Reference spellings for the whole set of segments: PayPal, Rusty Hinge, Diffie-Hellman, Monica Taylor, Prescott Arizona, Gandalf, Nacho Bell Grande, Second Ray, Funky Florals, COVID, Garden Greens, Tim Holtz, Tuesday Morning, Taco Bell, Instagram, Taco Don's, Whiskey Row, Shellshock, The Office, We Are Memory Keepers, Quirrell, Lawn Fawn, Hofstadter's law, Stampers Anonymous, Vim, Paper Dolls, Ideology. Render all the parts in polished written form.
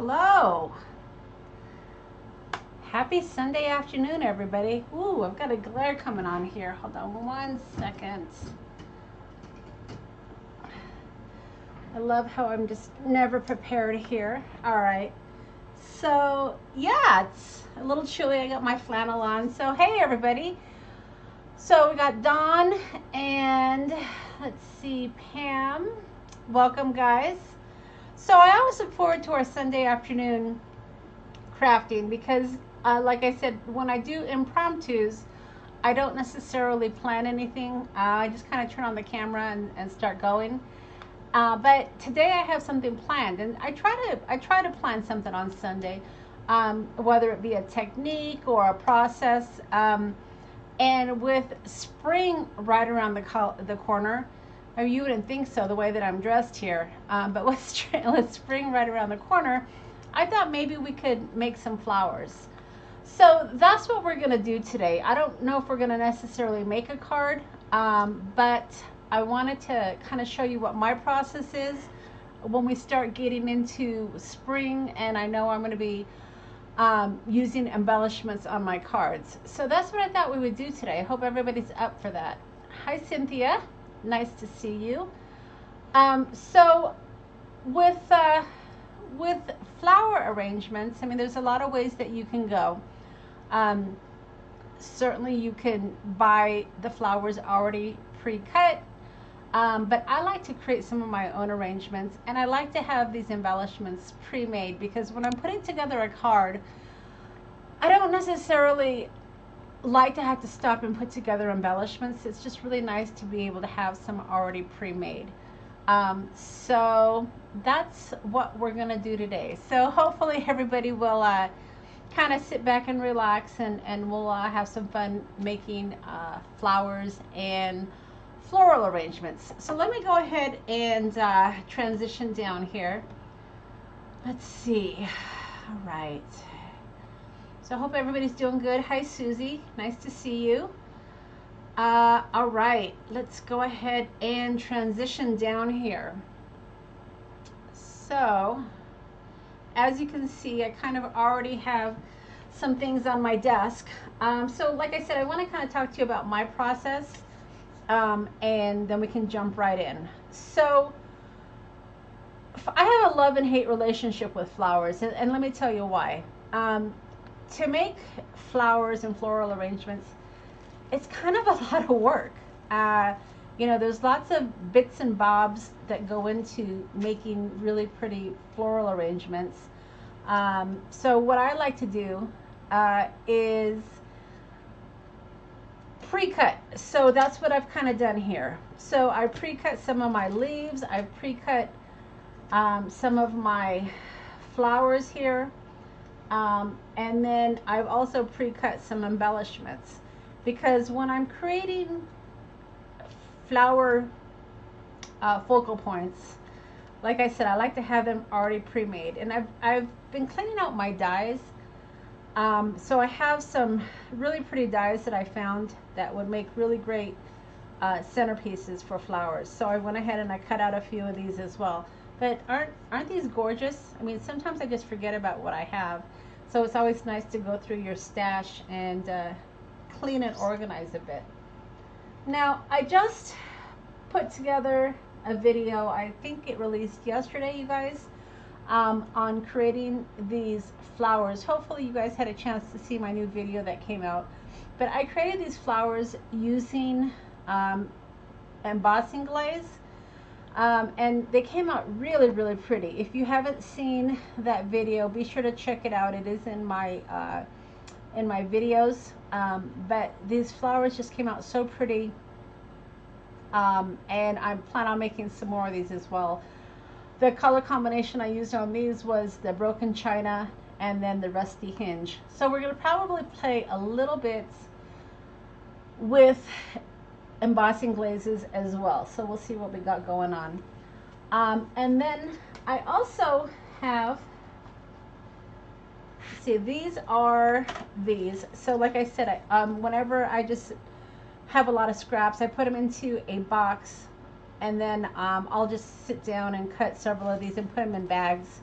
Hello. Happy Sunday afternoon, everybody. Ooh, I've got a glare coming on here. Hold on one second. I love how I'm just never prepared here. All right. So, yeah, it's a little chilly. I got my flannel on. So, hey, everybody. So, we got Dawn and, let's see, Pam. Welcome, guys. So, I always look forward to our Sunday afternoon crafting because, like I said, when I do impromptus, I don't necessarily plan anything. I just kind of turn on the camera and start going. But today I have something planned, and I try to plan something on Sunday, whether it be a technique or a process. And with spring right around the corner, I mean, you wouldn't think so the way that I'm dressed here. But with spring right around the corner, I thought maybe we could make some flowers. So that's what we're gonna do today. I don't know if we're gonna necessarily make a card, but I wanted to kind of show you what my process is when we start getting into spring, and I know I'm going to be using embellishments on my cards. So that's what I thought we would do today. I hope everybody's up for that. Hi, Cynthia. Nice to see you. So with flower arrangements, I mean, there's a lot of ways that you can go. Certainly you can buy the flowers already pre-cut. But I like to create some of my own arrangements, and I like to have these embellishments pre-made because when I'm putting together a card, I don't necessarily like to have to stop and put together embellishments. It's just really nice to be able to have some already pre-made. So that's what we're gonna do today. So hopefully everybody will kind of sit back and relax, and we'll have some fun making flowers and floral arrangements. So let me go ahead and transition down here. Let's see. All right. So I hope everybody's doing good. Hi, Susie. Nice to see you. All right. Let's go ahead and transition down here. So as you can see, I kind of already have some things on my desk. So like I said, I want to kind of talk to you about my process. And then we can jump right in. So I have a love and hate relationship with flowers, and let me tell you why. To make flowers and floral arrangements, it's kind of a lot of work. You know, there's lots of bits and bobs that go into making really pretty floral arrangements. So what I like to do is pre-cut. So that's what I've kind of done here. So I pre-cut some of my leaves. I've pre-cut some of my flowers here. And then I've also pre-cut some embellishments, because when I'm creating flower focal points, like I said, I like to have them already pre-made. And I've been cleaning out my dies. So I have some really pretty dies that I found that would make really great centerpieces for flowers. So I went ahead and I cut out a few of these as well. But aren't these gorgeous? I mean, sometimes I just forget about what I have. So it's always nice to go through your stash and clean and organize a bit. Now, I just put together a video. I think it released yesterday, you guys. On creating these flowers. Hopefully you guys had a chance to see my new video that came out. But I created these flowers using embossing glaze, and they came out really, really pretty. If you haven't seen that video, be sure to check it out. It is in my videos. But these flowers just came out so pretty, and I plan on making some more of these as well. The color combination I used on these was the broken china and then the rusty hinge. So we're going to probably play a little bit with embossing glazes as well. So we'll see what we got going on. And then I also have, see, these are these. So like I said, whenever I just have a lot of scraps, I put them into a box. And then I'll just sit down and cut several of these and put them in bags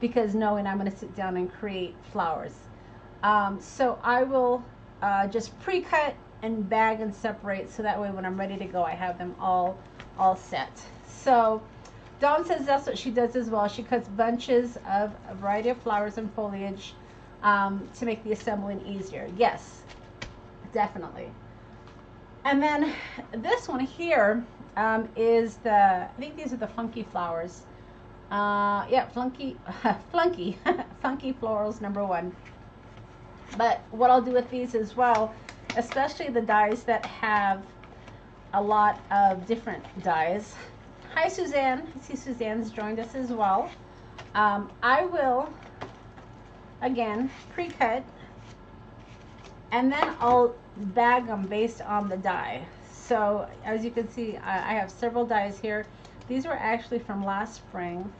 because knowing I'm going to sit down and create flowers. So I will just pre-cut and bag and separate, so that way when I'm ready to go I have them all set. So Dawn says that's what she does as well. She cuts bunches of a variety of flowers and foliage to make the assembling easier. Yes, definitely. And then this one here is I think these are the Funky Flowers. Yeah, Funky Florals #1. But what I'll do with these as well, especially the dies that have a lot of different dies. Hi, Suzanne. I see Suzanne's joined us as well. I will, again, pre-cut, and then I'll bag them based on the die. So as you can see, I have several dies here. These were actually from last spring,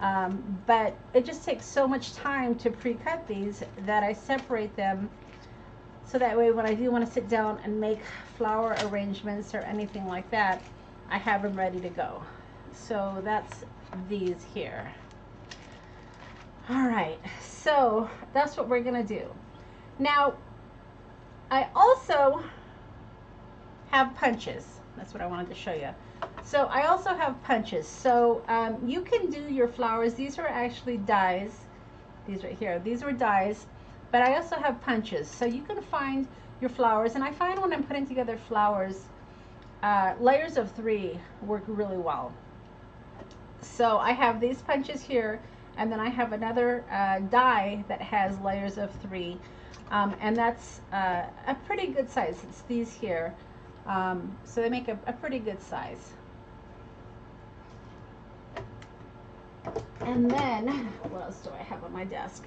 but it just takes so much time to pre-cut these that I separate them, so that way when I do want to sit down and make flower arrangements or anything like that, I have them ready to go. So that's these here. All right, so that's what we're gonna do. Now, I also have punches. That's what I wanted to show you. So I also have punches. So you can do your flowers. These are actually dies. These right here, these were dies, but I also have punches. So you can find your flowers. And I find when I'm putting together flowers, layers of 3 work really well. So I have these punches here, and then I have another die that has layers of 3, and that's a pretty good size. It's these here, so they make a pretty good size. And then what else do I have on my desk?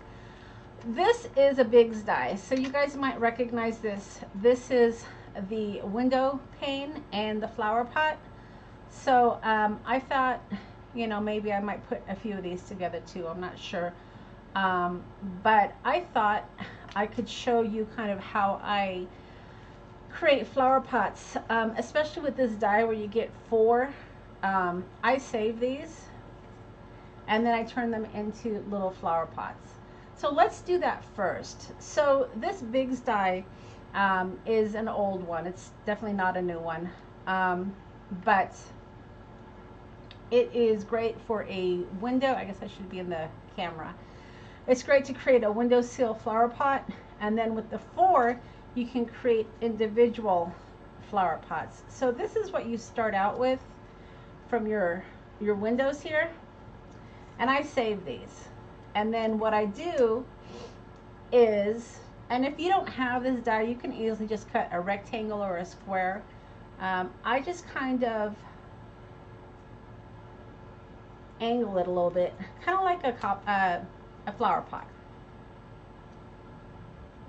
This is a Biggs die, so you guys might recognize this. This is the window pane and the flower pot. So I thought, you know, maybe I might put a few of these together too. I'm not sure, but I thought I could show you kind of how I create flower pots, especially with this die where you get 4. I save these and then I turn them into little flower pots. So let's do that first. So this Biggs die is an old one. It's definitely not a new one, but it is great for a window. I guess I should be in the camera. It's great to create a windowsill flower pot, and then with the 4 you can create individual flower pots. So this is what you start out with from your windows here, and I save these. And then what I do is, and if you don't have this die, you can easily just cut a rectangle or a square. I just kind of angle it a little bit, kind of like a flower pot.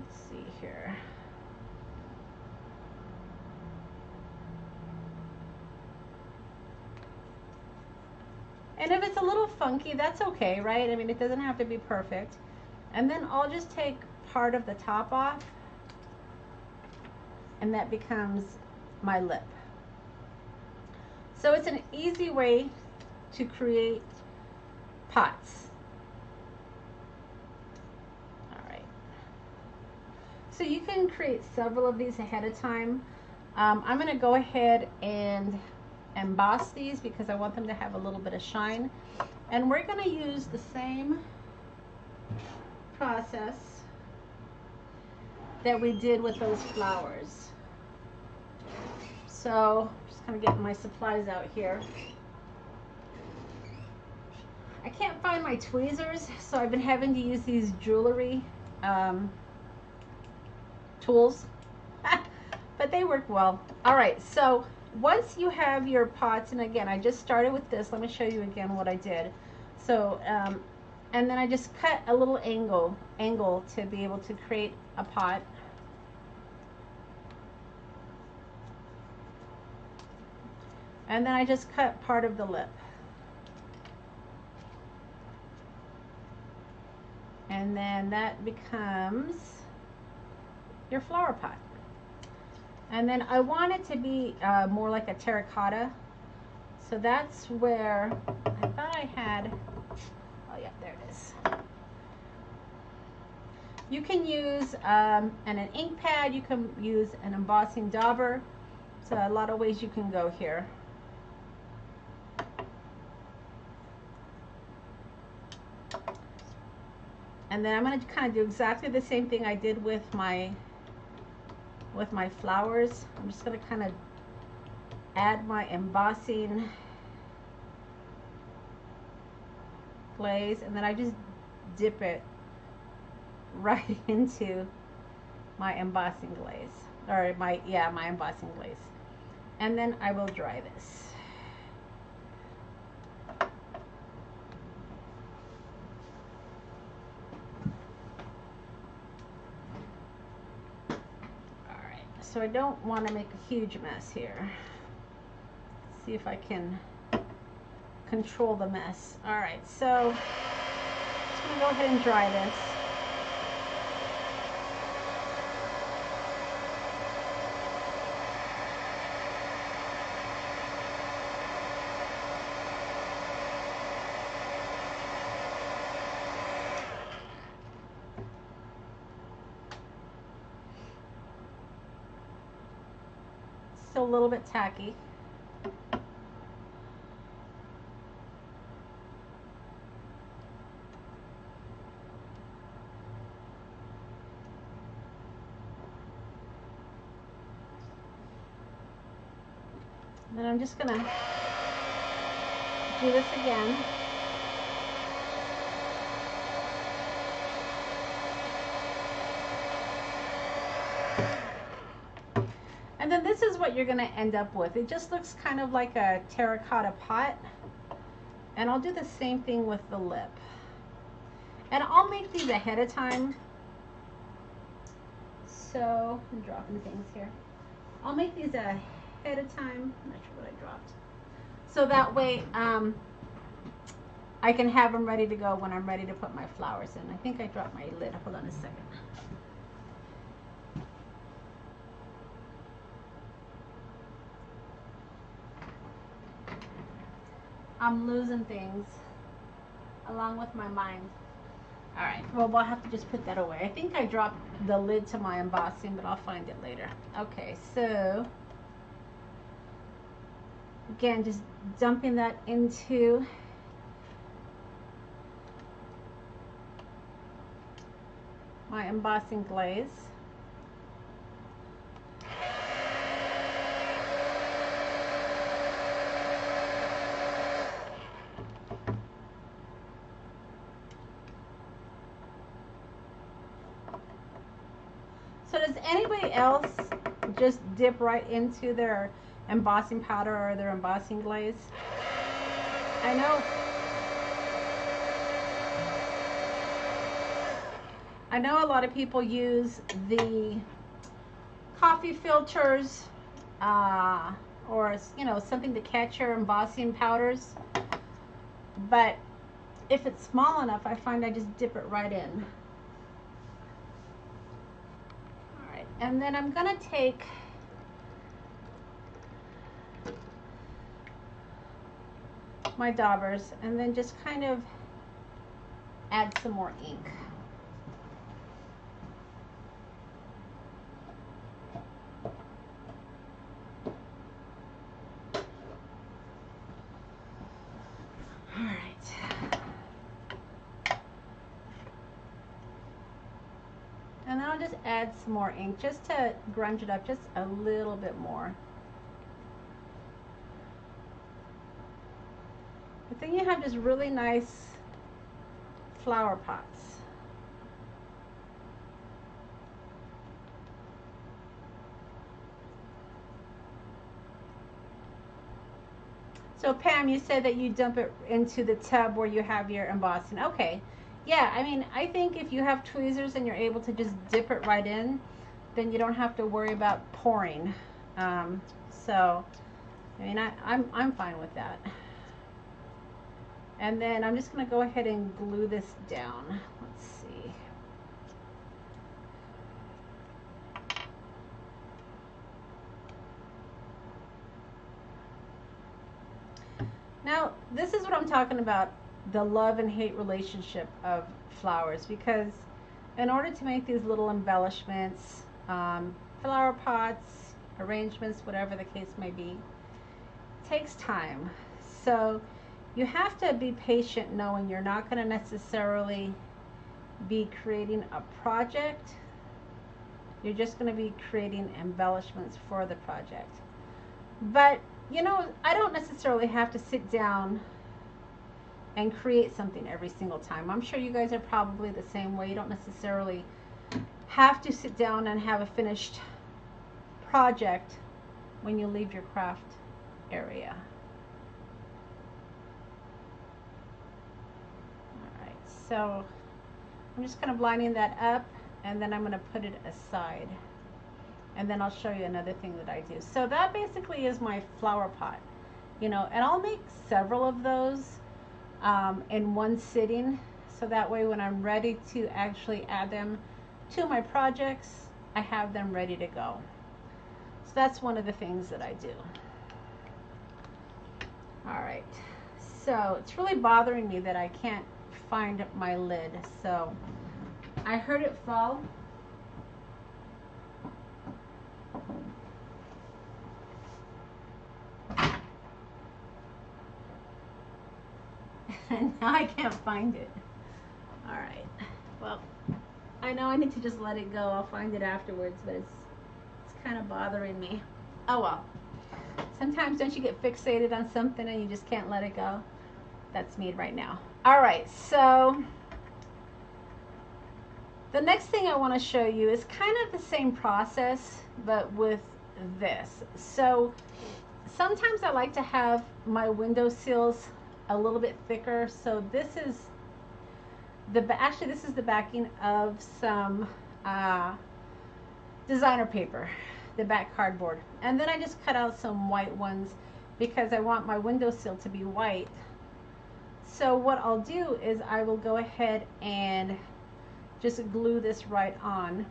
Let's see here. And if it's a little funky, that's okay, right? I mean, it doesn't have to be perfect. And then I'll just take part of the top off, and that becomes my lip. So it's an easy way to create pots. All right, so you can create several of these ahead of time. I'm going to go ahead and emboss these because I want them to have a little bit of shine, and we're going to use the same process that we did with those flowers. So just kind of getting my supplies out here. I can't find my tweezers, so I've been having to use these jewelry tools, but they work well. All right, so once you have your pots, and again, I just started with this. Let me show you again what I did. So and then I just cut a little angle to be able to create a pot. And then I just cut part of the lip. And then that becomes your flower pot. And then I want it to be more like a terracotta. So that's where I thought I had, Yep, there it is. You can use an ink pad. You can use an embossing dauber. So a lot of ways you can go here. And then I'm going to kind of do exactly the same thing I did with my flowers. I'm just going to kind of add my embossing glaze, and then I just dip it right into my embossing glaze, or my embossing glaze, and then I will dry this. So I don't want to make a huge mess here. Let's see if I can control the mess. All right, so I'm just going to go ahead and dry this. Still a little bit tacky. And then I'm just gonna do this again. Then this is what you're going to end up with. It just looks kind of like a terracotta pot. And I'll do the same thing with the lip. And I'll make these ahead of time. So I'm dropping things here. I'll make these ahead of time. I'm not sure what I dropped. So that way I can have them ready to go when I'm ready to put my flowers in. I think I dropped my lid. Hold on a second. I'm losing things along with my mind. All right, well, we'll have to just put that away. I think I dropped the lid to my embossing, but I'll find it later. Okay, so again, just dumping that into my embossing glaze. Else just dip right into their embossing powder or their embossing glaze. I know. I know a lot of people use the coffee filters or something to catch your embossing powders, but if it's small enough, I find I just dip it right in. And then I'm going to take my daubers and then just kind of add some more ink. All right. And then I'll just add some more ink just to grunge it up just a little bit more. But then you have just really nice flower pots. So Pam, you said that you dump it into the tub where you have your embossing. Okay. Yeah, I mean, I think if you have tweezers and you're able to just dip it right in, then you don't have to worry about pouring. So, I mean, I'm fine with that. And then I'm just going to go ahead and glue this down. Let's see. Now, this is what I'm talking about. the love and hate relationship of flowers, because in order to make these little embellishments, flower pots, arrangements, whatever the case may be, takes time. So you have to be patient, knowing you're not going to necessarily be creating a project. You're just going to be creating embellishments for the project. But, you know, I don't necessarily have to sit down and create something every single time. I'm sure you guys are probably the same way. You don't necessarily have to sit down and have a finished project when you leave your craft area. All right, so I'm just kind of lining that up, and then I'm going to put it aside, and then I'll show you another thing that I do. So that basically is my flower pot, you know, and I'll make several of those in one sitting, so that way when I'm ready to actually add them to my projects, I have them ready to go. So that's one of the things that I do. All right, so it's really bothering me that I can't find my lid, so I heard it fall. And now I can't find it. All right. Well, I know I need to just let it go. I'll find it afterwards, but it's kind of bothering me. Oh well. Sometimes don't you get fixated on something and you just can't let it go? That's me right now. All right. So the next thing I want to show you is kind of the same process, but with this. So sometimes I like to have my windowsills a little bit thicker. So this is the backing of some designer paper, the back cardboard. And then I just cut out some white ones because I want my windowsill to be white. So what I'll do is I will go ahead and just glue this right on,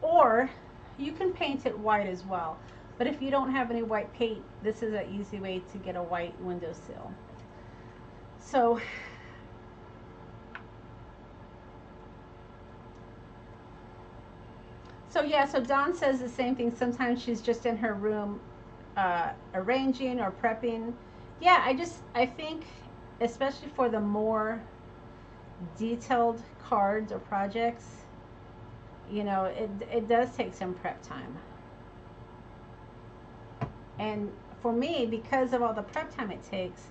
or you can paint it white as well. But if you don't have any white paint, this is an easy way to get a white windowsill. So yeah, so Dawn says the same thing. Sometimes she's just in her room arranging or prepping. Yeah, I think especially for the more detailed cards or projects, you know, it does take some prep time. And for me, because of all the prep time it takes,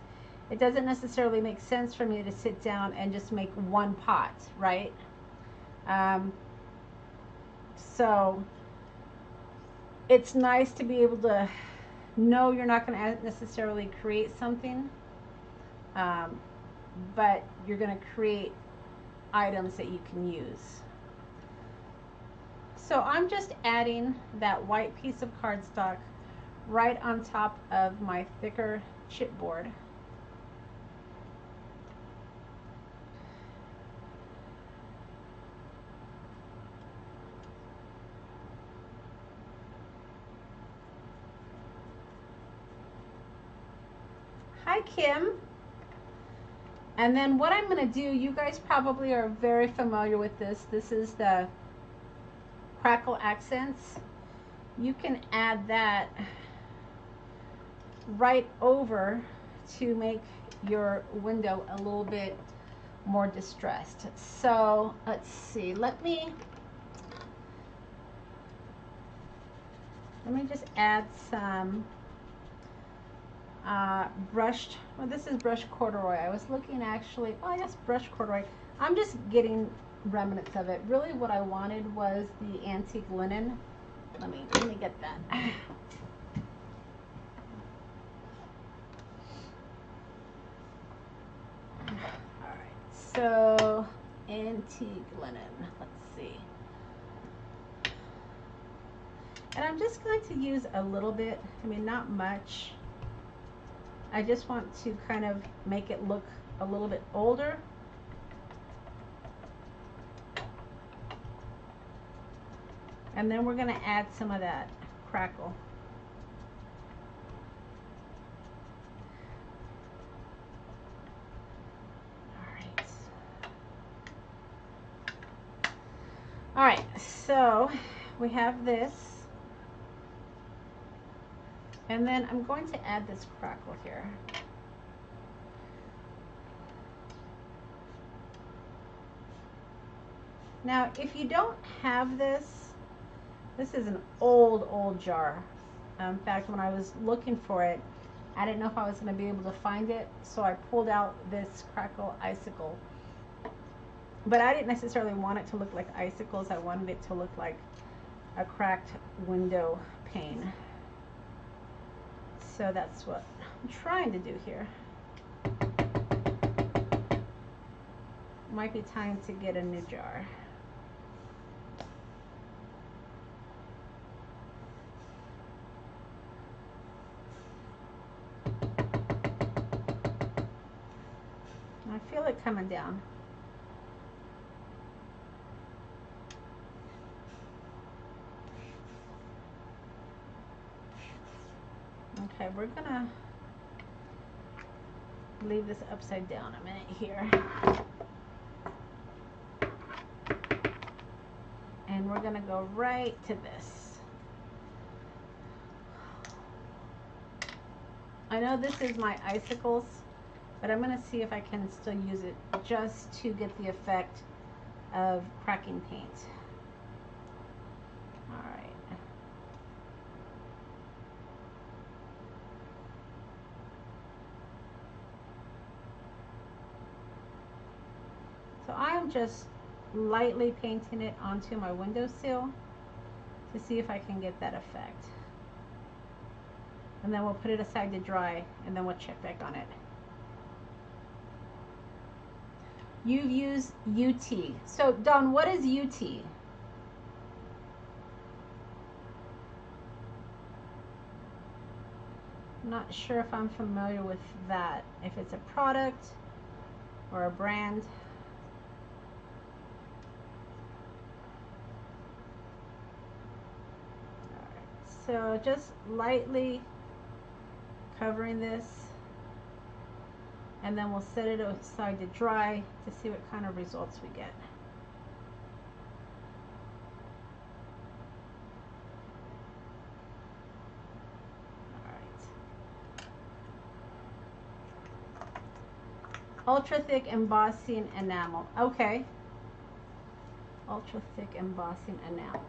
it doesn't necessarily make sense for me to sit down and just make one pot, right? So it's nice to be able to know you're not going to necessarily create something, but you're going to create items that you can use. So I'm just adding that white piece of cardstock right on top of my thicker chipboard. Hi, Kim. And then what I'm going to do, you guys probably are very familiar with this. This is the crackle accents. You can add that right over to make your window a little bit more distressed. So let's see, let me just add some brushed, well, this is brushed corduroy. I was looking actually, oh yes, brushed corduroy. I'm just getting remnants of it. Really what I wanted was the antique linen. Let me get that. So, antique linen, let's see. And I'm just going to use a little bit, I mean, not much. I just want to kind of make it look a little bit older. And then we're gonna add some of that crackle. All right, so we have this. And then I'm going to add this crackle here. Now, if you don't have this, this is an old jar. In fact, when I was looking for it, I didn't know if I was going to be able to find it, so I pulled out this crackle icicle. But I didn't necessarily want it to look like icicles. I wanted it to look like a cracked window pane. So that's what I'm trying to do here. Might be time to get a new jar. I feel it coming down. Okay, we're gonna leave this upside down a minute here. And we're gonna go right to this. I know this is my icicles, but I'm gonna see if I can still use it just to get the effect of cracking paint. All right. So I am just lightly painting it onto my windowsill to see if I can get that effect. And then we'll put it aside to dry, and then we'll check back on it. You've used UT. So, Don, what is UT? I'm not sure if I'm familiar with that, if it's a product or a brand. So just lightly covering this, and then we'll set it aside to dry to see what kind of results we get. All right. Ultra thick embossing enamel. Okay. Ultra thick embossing enamel.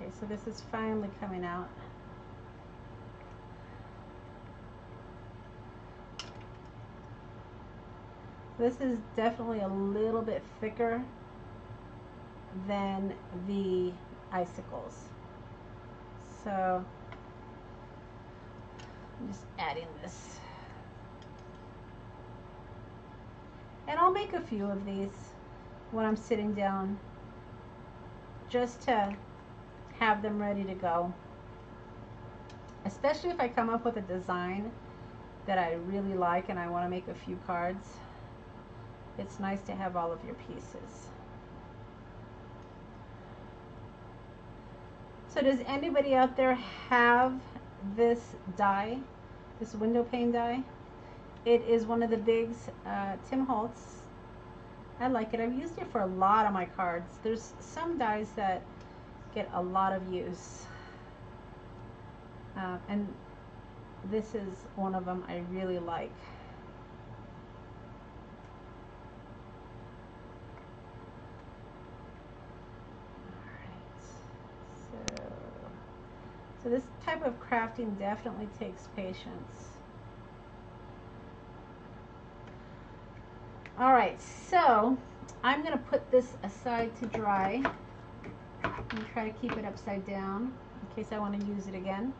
Okay, so this is finally coming out. This is definitely a little bit thicker than the icicles. So I'm just adding this. And I'll make a few of these when I'm sitting down just to have them ready to go, especially if I come up with a design that I really like and I want to make a few cards. It's nice to have all of your pieces. So does anybody out there have this die, this window pane die? It is one of the bigs, Tim Holtz. I like it. I've used it for a lot of my cards. There's some dies that get a lot of use, and this is one of them I really like. All right. So this type of crafting definitely takes patience. All right, so I'm gonna put this aside to dry. I'm going to try to keep it upside down in case I want to use it again.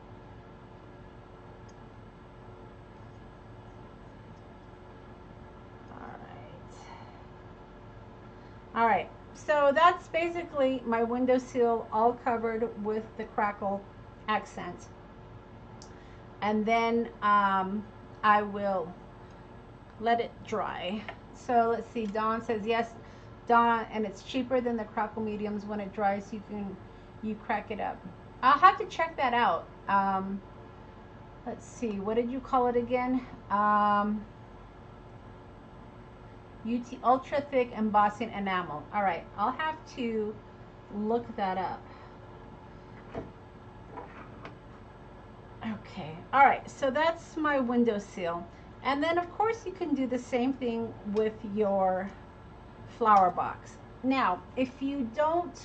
All right, so that's basically my windowsill all covered with the crackle accent, and then I will let it dry. So let's see, Dawn says yes, Donna, and it's cheaper than the crackle mediums. When it dries, you crack it up. I'll have to check that out. Let's see, what did you call it again? UT ultra thick embossing enamel. All right, I'll have to look that up. Okay, all right, so that's my windowsill. And then of course you can do the same thing with your flower box. Now, if you don't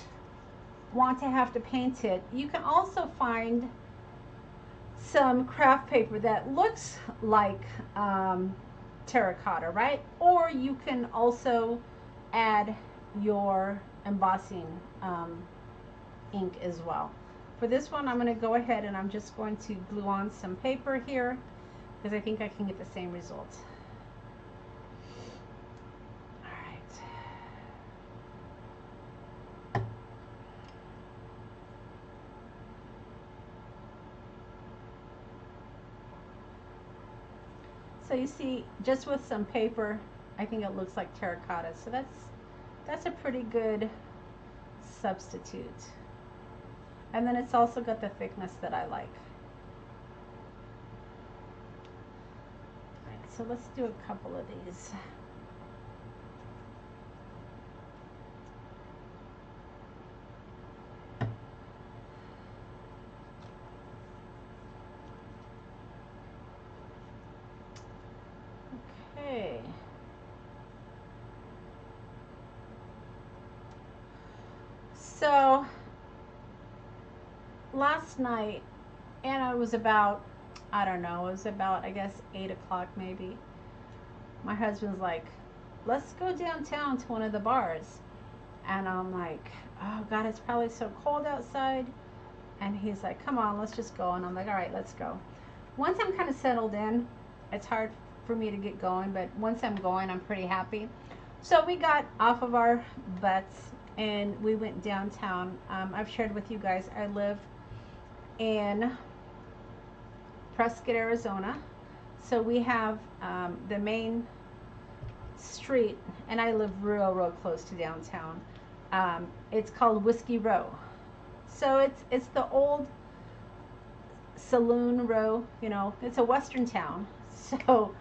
want to have to paint it, you can also find some craft paper that looks like terracotta, right? Or you can also add your embossing ink as well. For this one, I'm going to go ahead and I'm just going to glue on some paper here because I think I can get the same result. All right. So you see, just with some paper, I think it looks like terracotta. So that's a pretty good substitute. And then it's also got the thickness that I like. All right, so let's do a couple of these. So last night, and it was about, I don't know, it was about, I guess, 8 o'clock maybe. My husband's like, let's go downtown to one of the bars. And I'm like, oh God, it's probably so cold outside. And he's like, come on, let's just go. And I'm like, all right, let's go. Once I'm kind of settled in, it's hard for me to get going, but once I'm going, I'm pretty happy. So we got off of our butts and we went downtown. I've shared with you guys, I live in Prescott, Arizona. So we have the main street, and I live real close to downtown. It's called Whiskey Row. So it's the old saloon row, you know, it's a western town. So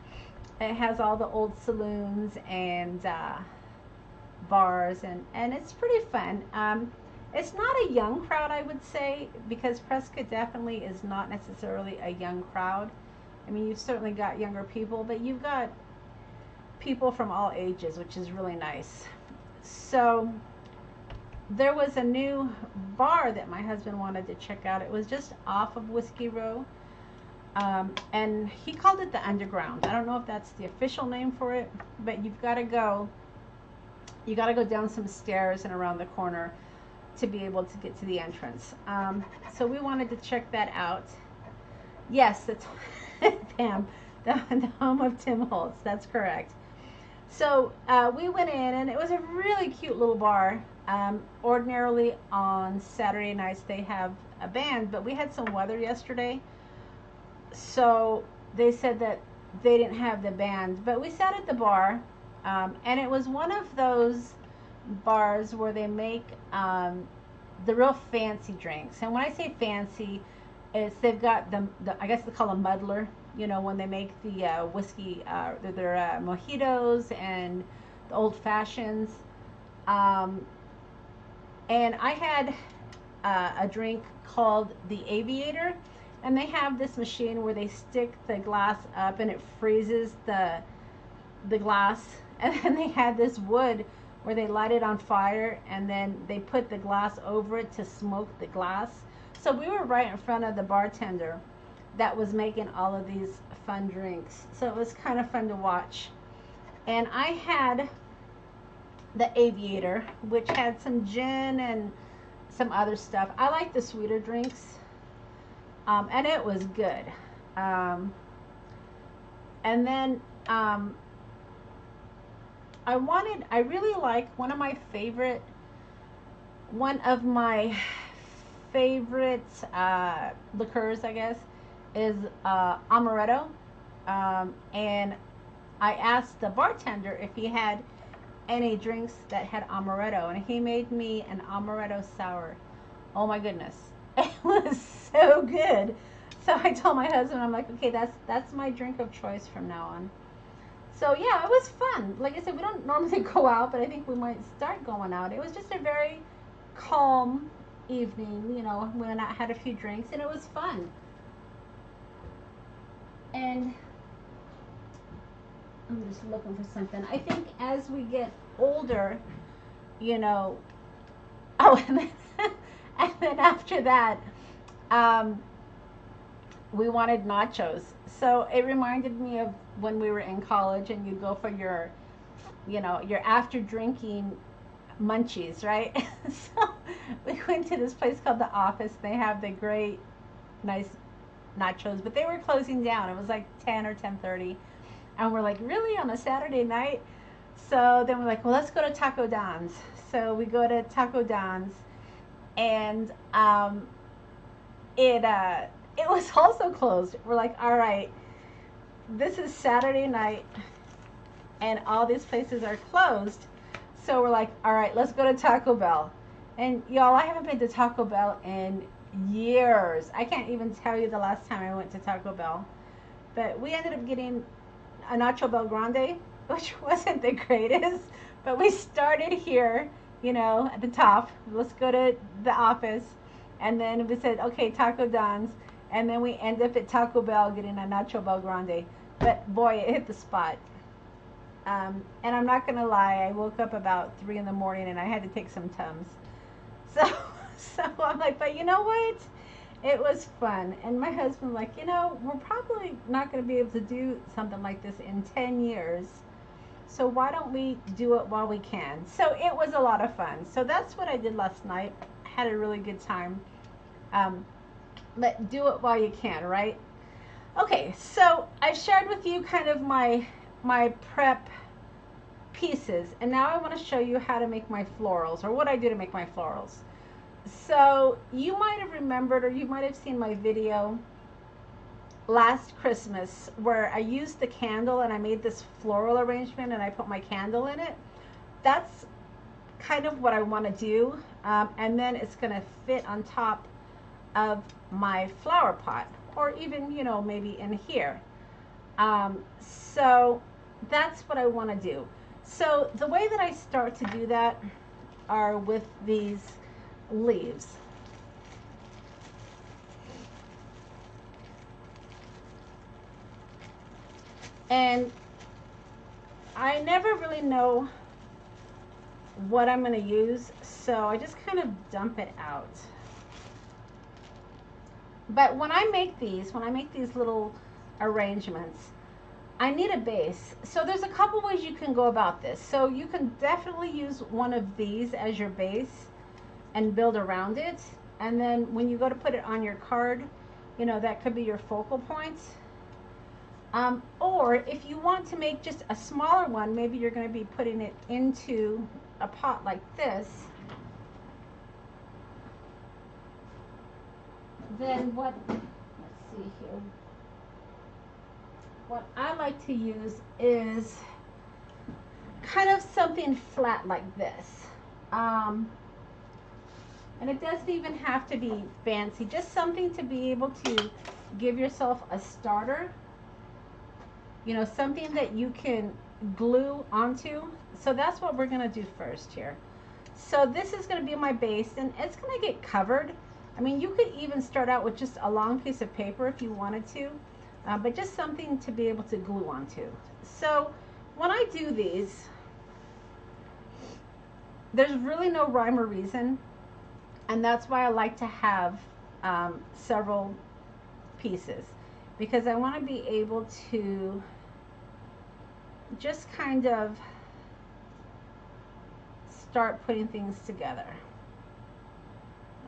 it has all the old saloons and bars, and it's pretty fun. It's not a young crowd, I would say, because Prescott definitely is not necessarily a young crowd. I mean, you've certainly got younger people, but you've got people from all ages, which is really nice. So there was a new bar that my husband wanted to check out. It was just off of Whiskey Row, and he called it the Underground. I don't know if that's the official name for it, but you've got to go. You got to go down some stairs and around the corner to be able to get to the entrance. So we wanted to check that out. Yes, that's Pam, the home of Tim Holtz. That's correct. So we went in, and it was a really cute little bar. Ordinarily on Saturday nights they have a band, but we had some weather yesterday, so they said that they didn't have the band. But we sat at the bar. And it was one of those bars where they make the real fancy drinks. And when I say fancy, it's they've got the I guess they call a muddler, you know, when they make the whiskey, their mojitos and the old fashions. And I had a drink called the Aviator, and they have this machine where they stick the glass up and it freezes the glass. And then they had this wood where they light it on fire and then they put the glass over it to smoke the glass. So we were right in front of the bartender that was making all of these fun drinks. So it was kind of fun to watch. And I had the Aviator, which had some gin and some other stuff. I like the sweeter drinks, and it was good. And then I really like one of my favorite liqueurs, I guess, is amaretto. And I asked the bartender if he had any drinks that had amaretto, and he made me an amaretto sour. Oh my goodness, it was so good. So I told my husband, I'm like, okay, that's my drink of choice from now on. So yeah, it was fun. Like I said, we don't normally go out, but I think we might start going out. It was just a very calm evening, you know, we had a few drinks and it was fun. And I'm just looking for something. I think as we get older, you know, oh, and then after that, we wanted nachos. So it reminded me of when we were in college and you'd go for your, you know, your after drinking munchies, right? So we went to this place called The Office. They have the great, nice nachos, but they were closing down. It was like 10 or 10:30. And we're like, really, on a Saturday night? So then we're like, well, let's go to Taco Don's. So we go to Taco Don's, and it was also closed. We're like, all right, this is Saturday night, and all these places are closed. So we're like, all right, let's go to Taco Bell. And y'all, I haven't been to Taco Bell in years. I can't even tell you the last time I went to Taco Bell. But we ended up getting a Nacho Bell Grande, which wasn't the greatest, but we started here, you know, at the top. Let's go to The Office, and then we said, okay, Taco Don's, and then we end up at Taco Bell getting a Nacho Bell Grande. But boy, it hit the spot. And I'm not gonna lie, I woke up about 3 in the morning and I had to take some Tums. So I'm like, but you know what? It was fun. And my husband, like, you know, we're probably not going to be able to do something like this in 10 years. So why don't we do it while we can? So it was a lot of fun. So that's what I did last night. I had a really good time. But do it while you can, right? Okay, so I shared with you kind of my prep pieces. And now I want to show you how to make my florals, or what I do to make my florals. So you might have remembered, or you might have seen my video last Christmas where I used the candle and I made this floral arrangement and I put my candle in it. That's kind of what I want to do, and then it's going to fit on top of my flower pot, or even, you know, maybe in here. So that's what I want to do. So the way that I start to do that are with these leaves. And I never really know what I'm going to use, so I just kind of dump it out. But when I make these little arrangements, I need a base. So there's a couple ways you can go about this. So you can definitely use one of these as your base and build around it, and then when you go to put it on your card, you know, that could be your focal point. Or if you want to make just a smaller one, maybe you're going to be putting it into a pot like this, then what I like to use is kind of something flat like this. And it doesn't even have to be fancy, just something to be able to give yourself a starter, you know, something that you can glue onto. So that's what we're going to do first here. So this is going to be my base, and it's going to get covered. I mean, you could even start out with just a long piece of paper if you wanted to, but just something to be able to glue onto. So when I do these, there's really no rhyme or reason. And that's why I like to have several pieces, because I want to be able to just kind of start putting things together.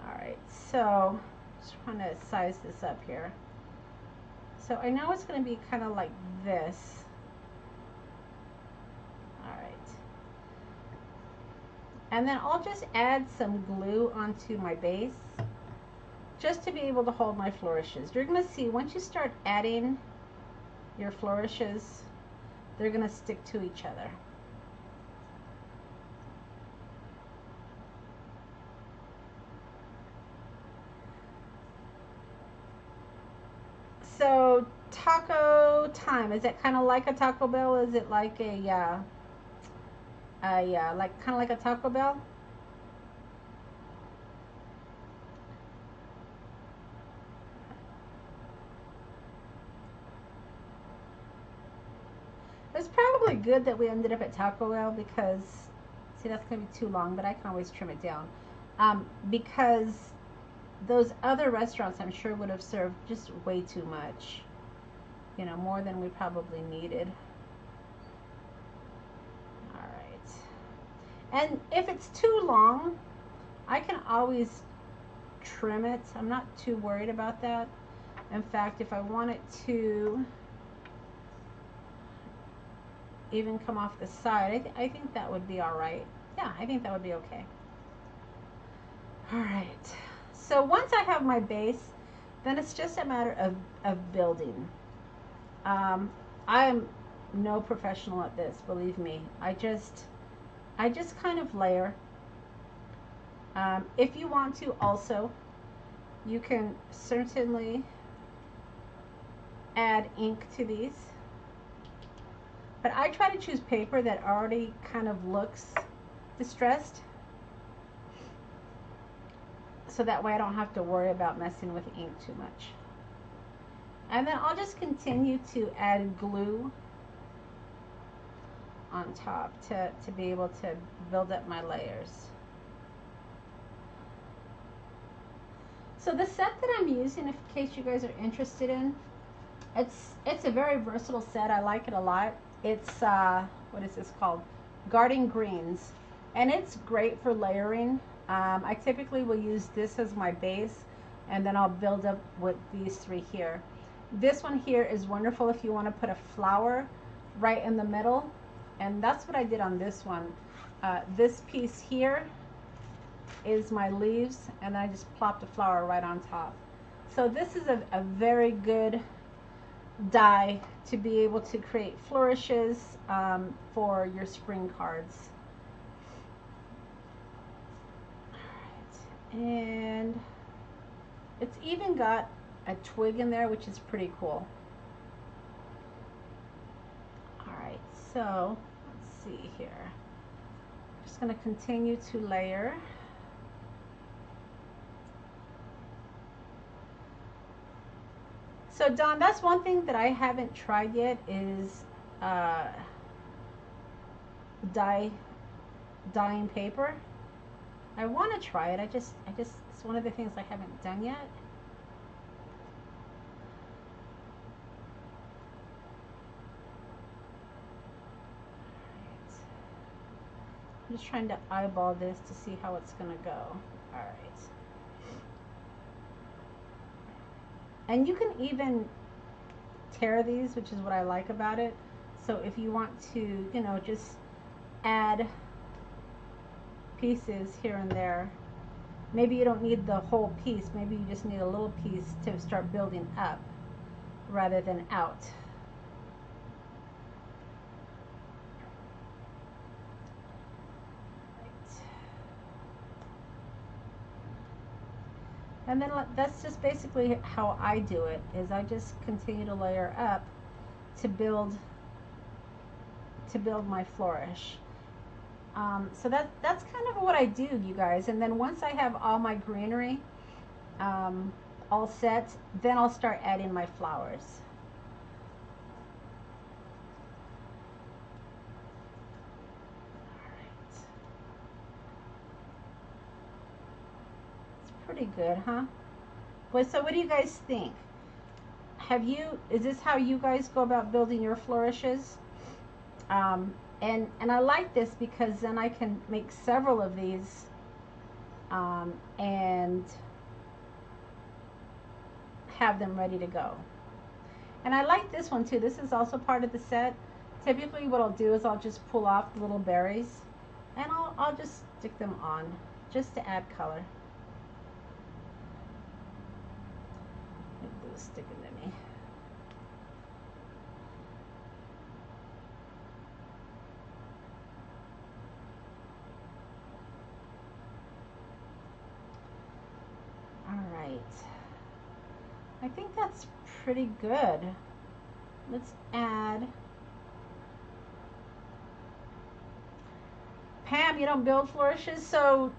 All right, so just trying to size this up here. So I know it's going to be kind of like this. All right. And then I'll just add some glue onto my base just to be able to hold my flourishes. You're going to see once you start adding your flourishes, they're going to stick to each other. So taco time, is it kind of like a Taco Bell? Is it like a like kind of like a Taco Bell? It's probably good that we ended up at Taco Bell because, see, that's going to be too long, but I can always trim it down. Because those other restaurants, I'm sure, would have served just way too much. You know, more than we probably needed. All right. And if it's too long, I can always trim it. I'm not too worried about that. In fact, if I want it to even come off the side, I think that would be all right. Yeah, I think that would be okay. All right, so once I have my base, then it's just a matter of building. I am no professional at this, believe me. I just kind of layer. If you want to also, you can certainly add ink to these. But I try to choose paper that already kind of looks distressed, so that way I don't have to worry about messing with ink too much. And then I'll just continue to add glue on top to be able to build up my layers. So the set that I'm using, in case you guys are interested in, it's a very versatile set. I like it a lot. It's, what is this called? Garden Greens. And it's great for layering. I typically will use this as my base, and then I'll build up with these three here. This one here is wonderful if you want to put a flower right in the middle. And that's what I did on this one. This piece here is my leaves, and I just plopped a flower right on top. So this is a very good die to be able to create flourishes for your spring cards. All right. And it's even got a twig in there, which is pretty cool. All right, so let's see here. I'm just going to continue to layer. So Don, that's one thing that I haven't tried yet is dyeing paper. I want to try it. I just it's one of the things I haven't done yet. Right. I'm just trying to eyeball this to see how it's gonna go. All right. And you can even tear these, which is what I like about it. So if you want to, you know, just add pieces here and there. Maybe you don't need the whole piece. Maybe you just need a little piece to start building up rather than out. And then that's just basically how I do it, is I just continue to layer up to build my flourish. So that's kind of what I do, you guys. And then once I have all my greenery all set, then I'll start adding my flowers. Pretty good, huh? Well, so what do you guys think? Is this how you guys go about building your flourishes? And I like this because then I can make several of these and have them ready to go. And I like this one too. This is also part of the set. Typically what I'll do is I'll just pull off the little berries and I'll just stick them on just to add color. Sticking to me. All right. I think that's pretty good. Let's add. Pam, you don't build flourishes, so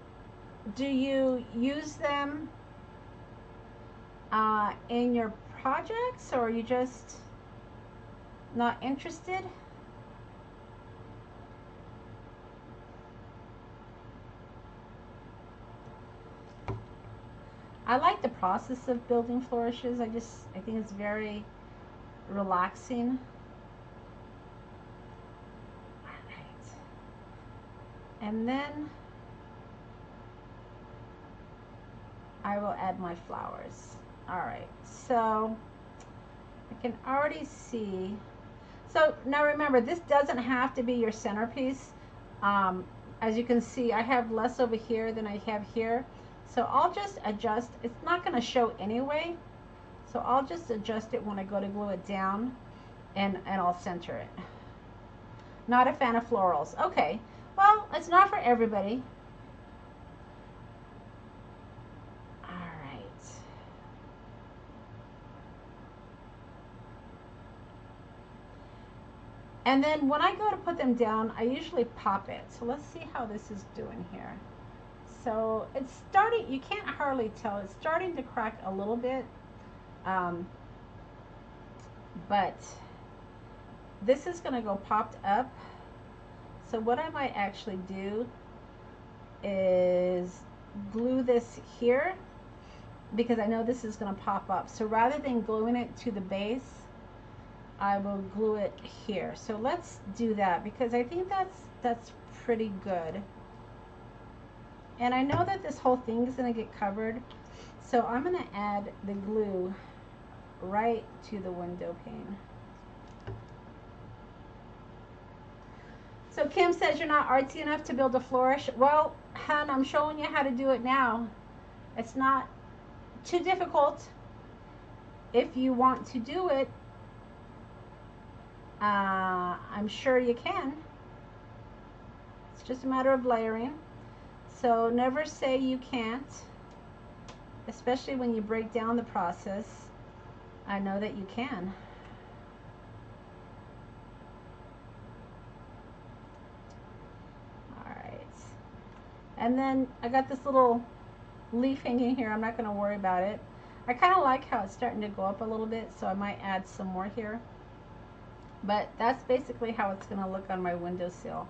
do you use them in your projects, or are you just not interested? I like the process of building flourishes. I think it's very relaxing. All right. And then I will add my flowers. All right, so I can already see. So now remember, this doesn't have to be your centerpiece. As you can see, I have less over here than I have here. So I'll just adjust. It's not going to show anyway. So I'll just adjust it when I go to glue it down, and I'll center it. Not a fan of florals. Okay. Well, it's not for everybody. All right. And then when I go to put them down, I usually pop it. So let's see how this is doing here. So it's starting, you can't hardly tell, it's starting to crack a little bit, but this is going to go popped up. So what I might actually do is glue this here, because I know this is going to pop up. So rather than gluing it to the base, I will glue it here. So let's do that, because I think that's pretty good. And I know that this whole thing is going to get covered, so I'm going to add the glue right to the window pane. So Kim says you're not artsy enough to build a flourish. Well, hun, I'm showing you how to do it now. It's not too difficult if you want to do it. I'm sure you can. It's just a matter of layering. So never say you can't, especially when you break down the process. I know that you can. All right. And then I got this little leaf hanging here. I'm not going to worry about it. I kind of like how it's starting to go up a little bit, so I might add some more here. But that's basically how it's going to look on my windowsill.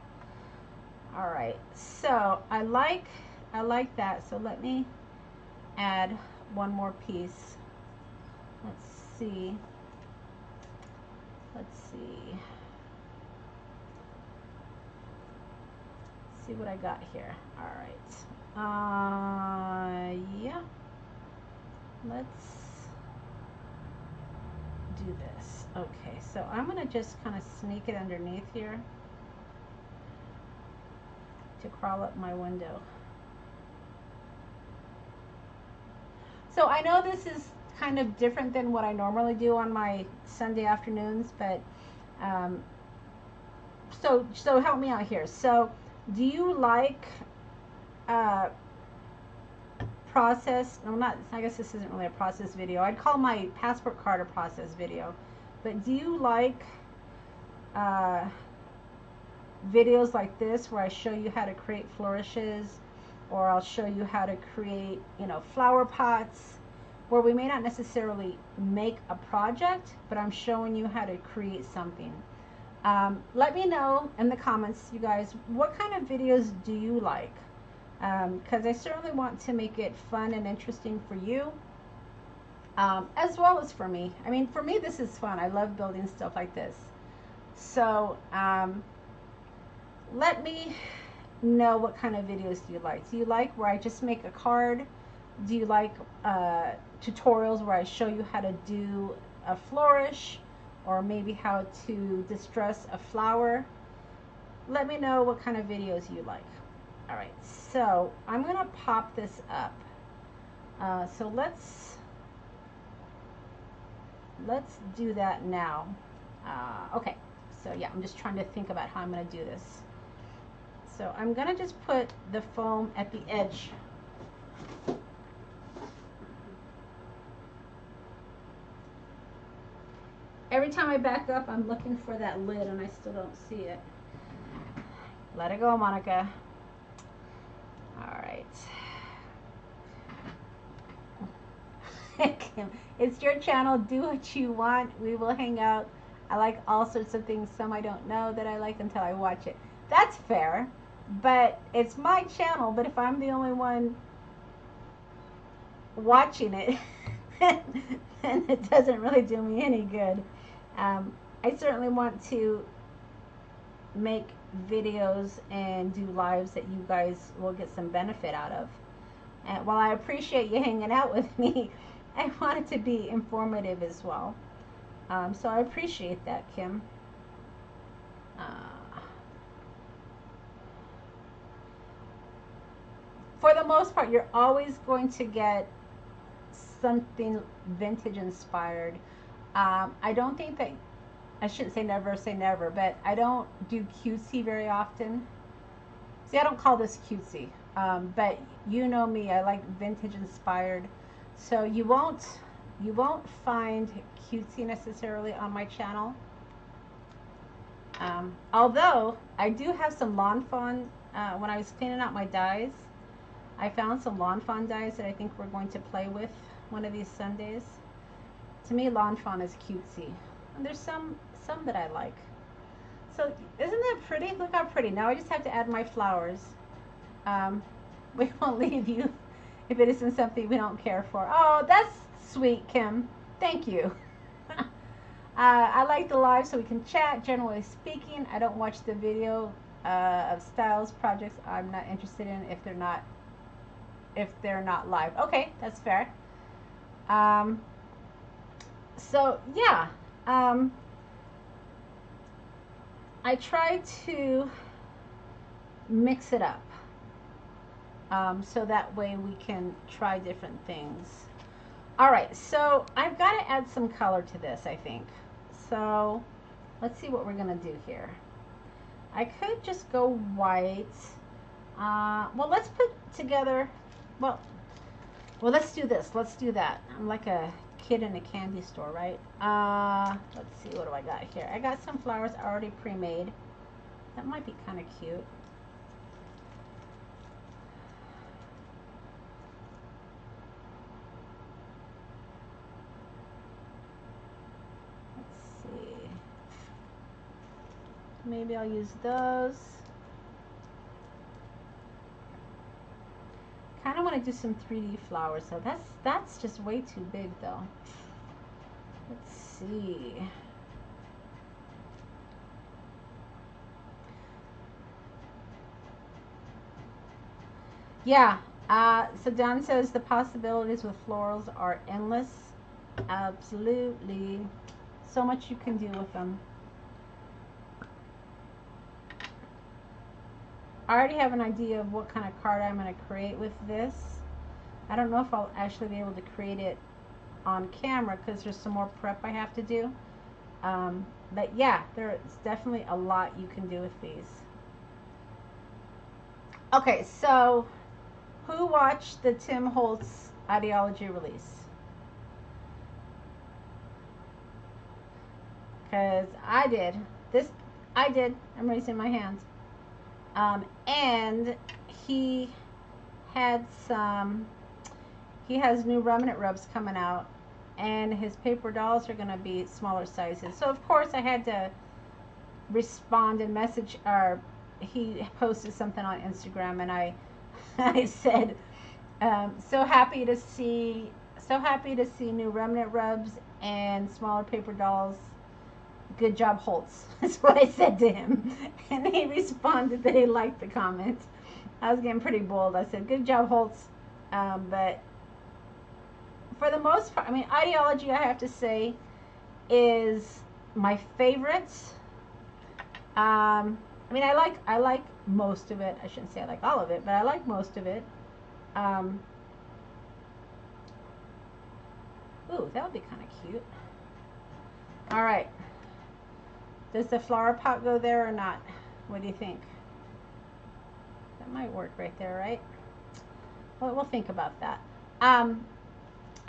All right, so I like that. So let me add one more piece. Let's see. Let's see what I got here. All right. Yeah. Let's do this. Okay. So I'm gonna just kind of sneak it underneath here to crawl up my window. So I know this is kind of different than what I normally do on my Sunday afternoons, but so help me out here. So do you like process? No, not, I guess this isn't really a process video. I'd call my passport card a process video. But do you like videos like this where I show you how to create flourishes, or I'll show you how to create, you know, flower pots, where we may not necessarily make a project, but I'm showing you how to create something? Let me know in the comments, you guys, what kind of videos do you like? Because I certainly want to make it fun and interesting for you, as well as for me. I mean, for me, this is fun. I love building stuff like this. So let me know what kind of videos do you like. Do you like where I just make a card? Do you like tutorials where I show you how to do a flourish, or maybe how to distress a flower? Let me know what kind of videos you like. All right, so I'm gonna pop this up. So let's do that now. Okay, so yeah, I'm just trying to think about how I'm gonna do this. So I'm going to just put the foam at the edge. Every time I back up, I'm looking for that lid and I still don't see it. Let it go, Monica. All right. It's your channel. Do what you want. We will hang out. I like all sorts of things. Some I don't know that I like until I watch it. That's fair. But it's my channel. But if I'm the only one watching it, then it doesn't really do me any good. I certainly want to make videos and do lives that you guys will get some benefit out of. And while I appreciate you hanging out with me, I want it to be informative as well. So I appreciate that, Kim. For the most part, you're always going to get something vintage inspired. I don't think that, I shouldn't say never, but I don't do cutesy very often. See, I don't call this cutesy, but you know me, I like vintage inspired. So you won't find cutesy necessarily on my channel. Although I do have some Lawn Fawn, when I was cleaning out my dyes, I found some Lawn Fawn dyes that I think we're going to play with one of these Sundays. To me, Lawn Fawn is cutesy. And there's some that I like. So isn't that pretty? Look how pretty. Now I just have to add my flowers. We won't leave you if it isn't something we don't care for. Oh, that's sweet, Kim. Thank you. I like the live so we can chat. Generally speaking, I don't watch the video of styles projects I'm not interested in if they're not live. Okay, that's fair. So yeah, I try to mix it up so that way we can try different things. All right, so I've got to add some color to this, I think. So let's see what we're gonna do here. I could just go white. Well, let's put together. Well, let's do this. Let's do that. I'm like a kid in a candy store, right? Let's see. What do I got here? I got some flowers already pre-made. That might be kind of cute. Let's see. Maybe I'll use those. I kind of want to do some 3D flowers, so that's just way too big though. Let's see. Yeah, so Don says the possibilities with florals are endless. Absolutely. So much you can do with them. I already have an idea of what kind of card I'm going to create with this. I don't know if I'll actually be able to create it on camera because there's some more prep I have to do. But yeah, there's definitely a lot you can do with these. Okay, so who watched the Tim Holtz Ideology release? Because I did. I'm raising my hand. And he has new remnant rubs coming out, and his paper dolls are going to be smaller sizes. So of course I had to respond and message, or he posted something on Instagram, and I said, so happy to see new remnant rubs and smaller paper dolls. Good job, Holtz. That's what I said to him. And he responded that he liked the comment. I was getting pretty bold. I said, good job, Holtz. But for the most part, I mean, Ideology, I have to say, is my favorite. I mean, I like most of it. I shouldn't say I like all of it, but I like most of it. Ooh, that would be kind of cute. All right. Does the flower pot go there or not? What do you think? That might work right there, right? Well, we'll think about that. I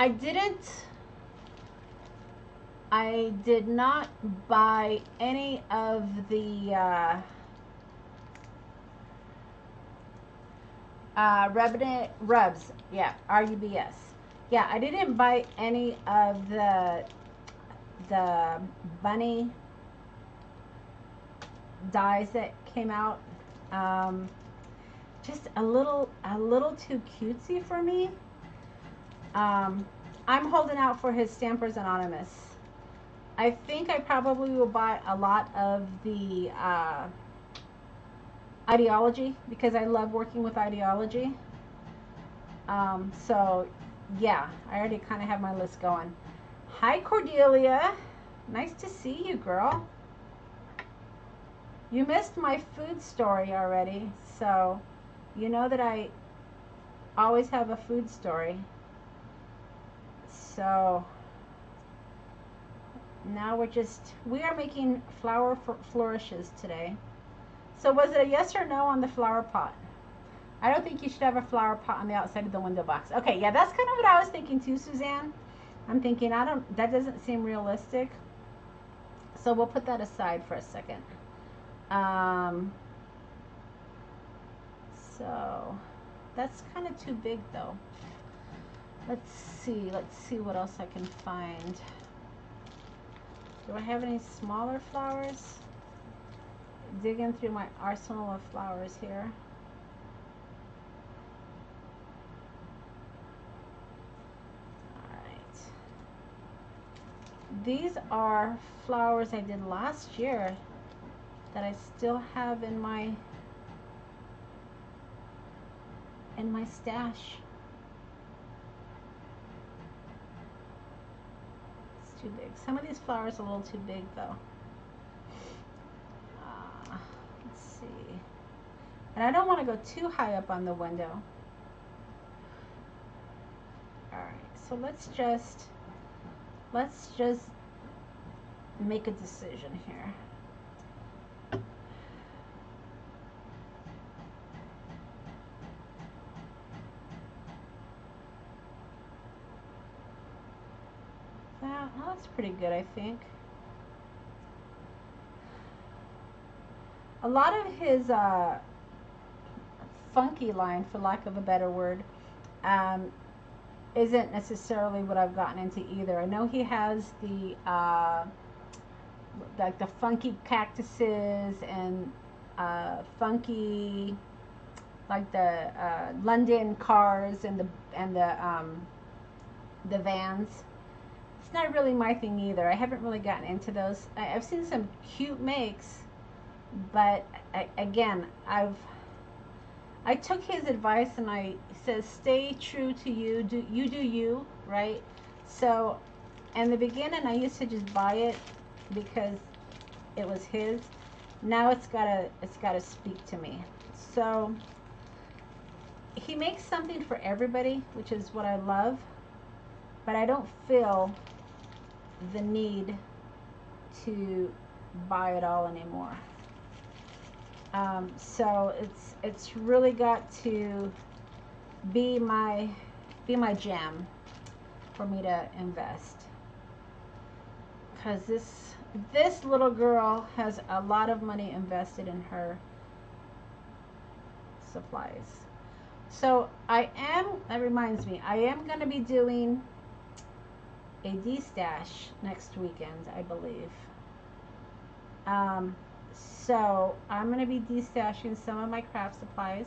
didn't I did not buy any of the rubs. Yeah, RUBS. Yeah, I didn't buy any of the bunny dies that came out. Just a little too cutesy for me. I'm holding out for his Stampers Anonymous. I think I probably will buy a lot of the Ideology because I love working with Ideology. So yeah, I already kind of have my list going. Hi Cordelia, nice to see you, girl. You missed my food story already, so you know that I always have a food story. So now we are making flower flourishes today. So was it a yes or no on the flower pot? I don't think you should have a flower pot on the outside of the window box. Okay, yeah, that's kind of what I was thinking too, Suzanne. I'm thinking that doesn't seem realistic. So we'll put that aside for a second. So that's kind of too big though. Let's see what else I can find. Do I have any smaller flowers? Digging through my arsenal of flowers here. Alright. These are flowers I did last year that I still have in my stash. Too big. Some of these flowers are a little too big though. Let's see. And I don't want to go too high up on the window. Alright, so let's just make a decision here. That's pretty good, I think. A lot of his funky line, for lack of a better word, isn't necessarily what I've gotten into either. I know he has the like the funky cactuses and funky, like the London cars and the vans. It's not really my thing either. I haven't really gotten into those. I've seen some cute makes, but I took his advice and he says stay true to you. Do you, right? So in the beginning I used to just buy it because it was his. Now it's gotta speak to me. So he makes something for everybody, which is what I love, but I don't feel the need to buy it all anymore. So it's really got to be my jam for me to invest, because this little girl has a lot of money invested in her supplies. So that reminds me, I am going to be doing a de-stash next weekend, I believe. So I'm going to be de-stashing some of my craft supplies.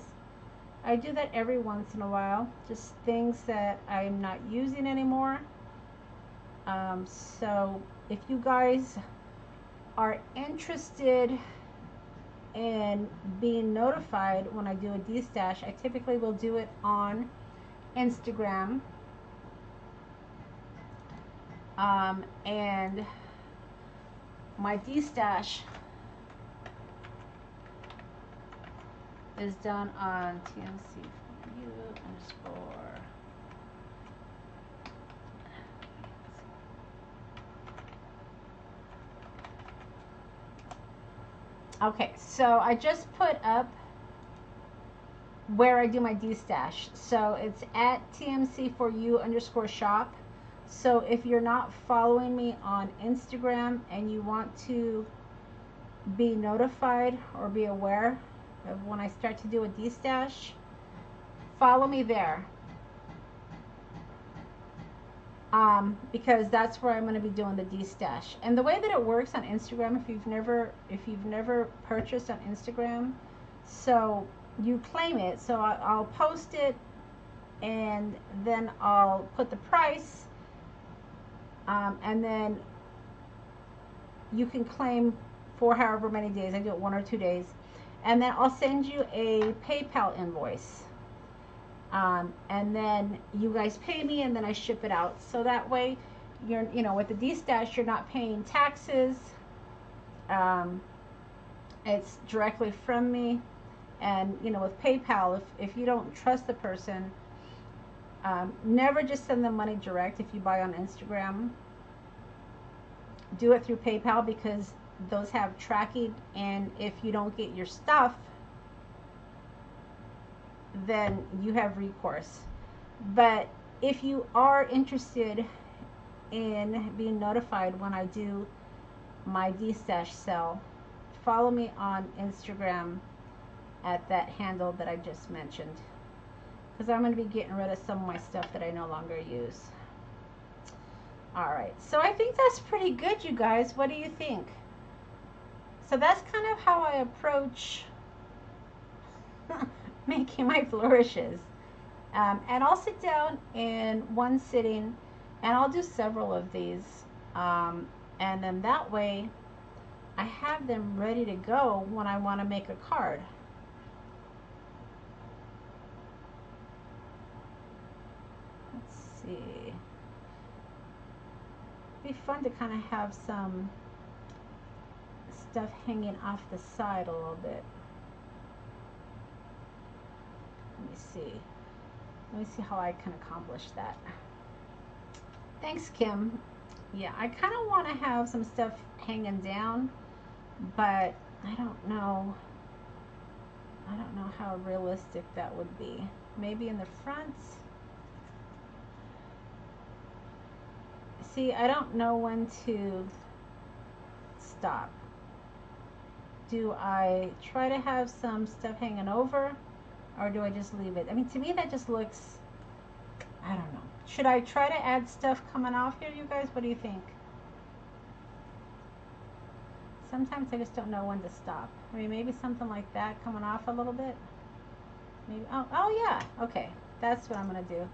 I do that every once in a while, just things that I'm not using anymore. So if you guys are interested in being notified when I do a de-stash, I typically will do it on Instagram. And my de-stash is done on TMC4U_. Okay, so I just put up where I do my de-stash. So it's at TMC4U_shop. So if you're not following me on Instagram and you want to be notified or be aware of when I start to do a destash, follow me there, because that's where I'm going to be doing the destash. And the way that it works on Instagram, if you've never purchased on Instagram, so you claim it. So I'll post it, and then I'll put the price, and then you can claim for however many days. I do it 1 or 2 days, and then I'll send you a PayPal invoice, and then you guys pay me, and then I ship it out. So that way, you know, with the destash, you're not paying taxes. It's directly from me. And you know, with PayPal, if you don't trust the person, never just send them money direct. If you buy on Instagram, do it through PayPal, because those have tracking, and if you don't get your stuff, then you have recourse. But if you are interested in being notified when I do my destash sale, follow me on Instagram at that handle that I just mentioned, because I'm going to be getting rid of some of my stuff that I no longer use. Alright, so I think that's pretty good, you guys. What do you think? So that's kind of how I approach making my flourishes, and I'll sit down in one sitting and I'll do several of these, and then that way I have them ready to go when I want to make a card. Let's see, it'd be fun to kind of have some stuff hanging off the side a little bit. Let me see how I can accomplish that. Thanks, Kim. Yeah, I kind of want to have some stuff hanging down, but I don't know how realistic that would be. Maybe in the front. See, I don't know when to stop. Do I try to have some stuff hanging over? Or do I just leave it? I mean, to me that just looks, I don't know. Should I try to add stuff coming off here, you guys? What do you think? Sometimes I just don't know when to stop. I mean, maybe something like that coming off a little bit. Maybe, oh yeah, okay. That's what I'm gonna do.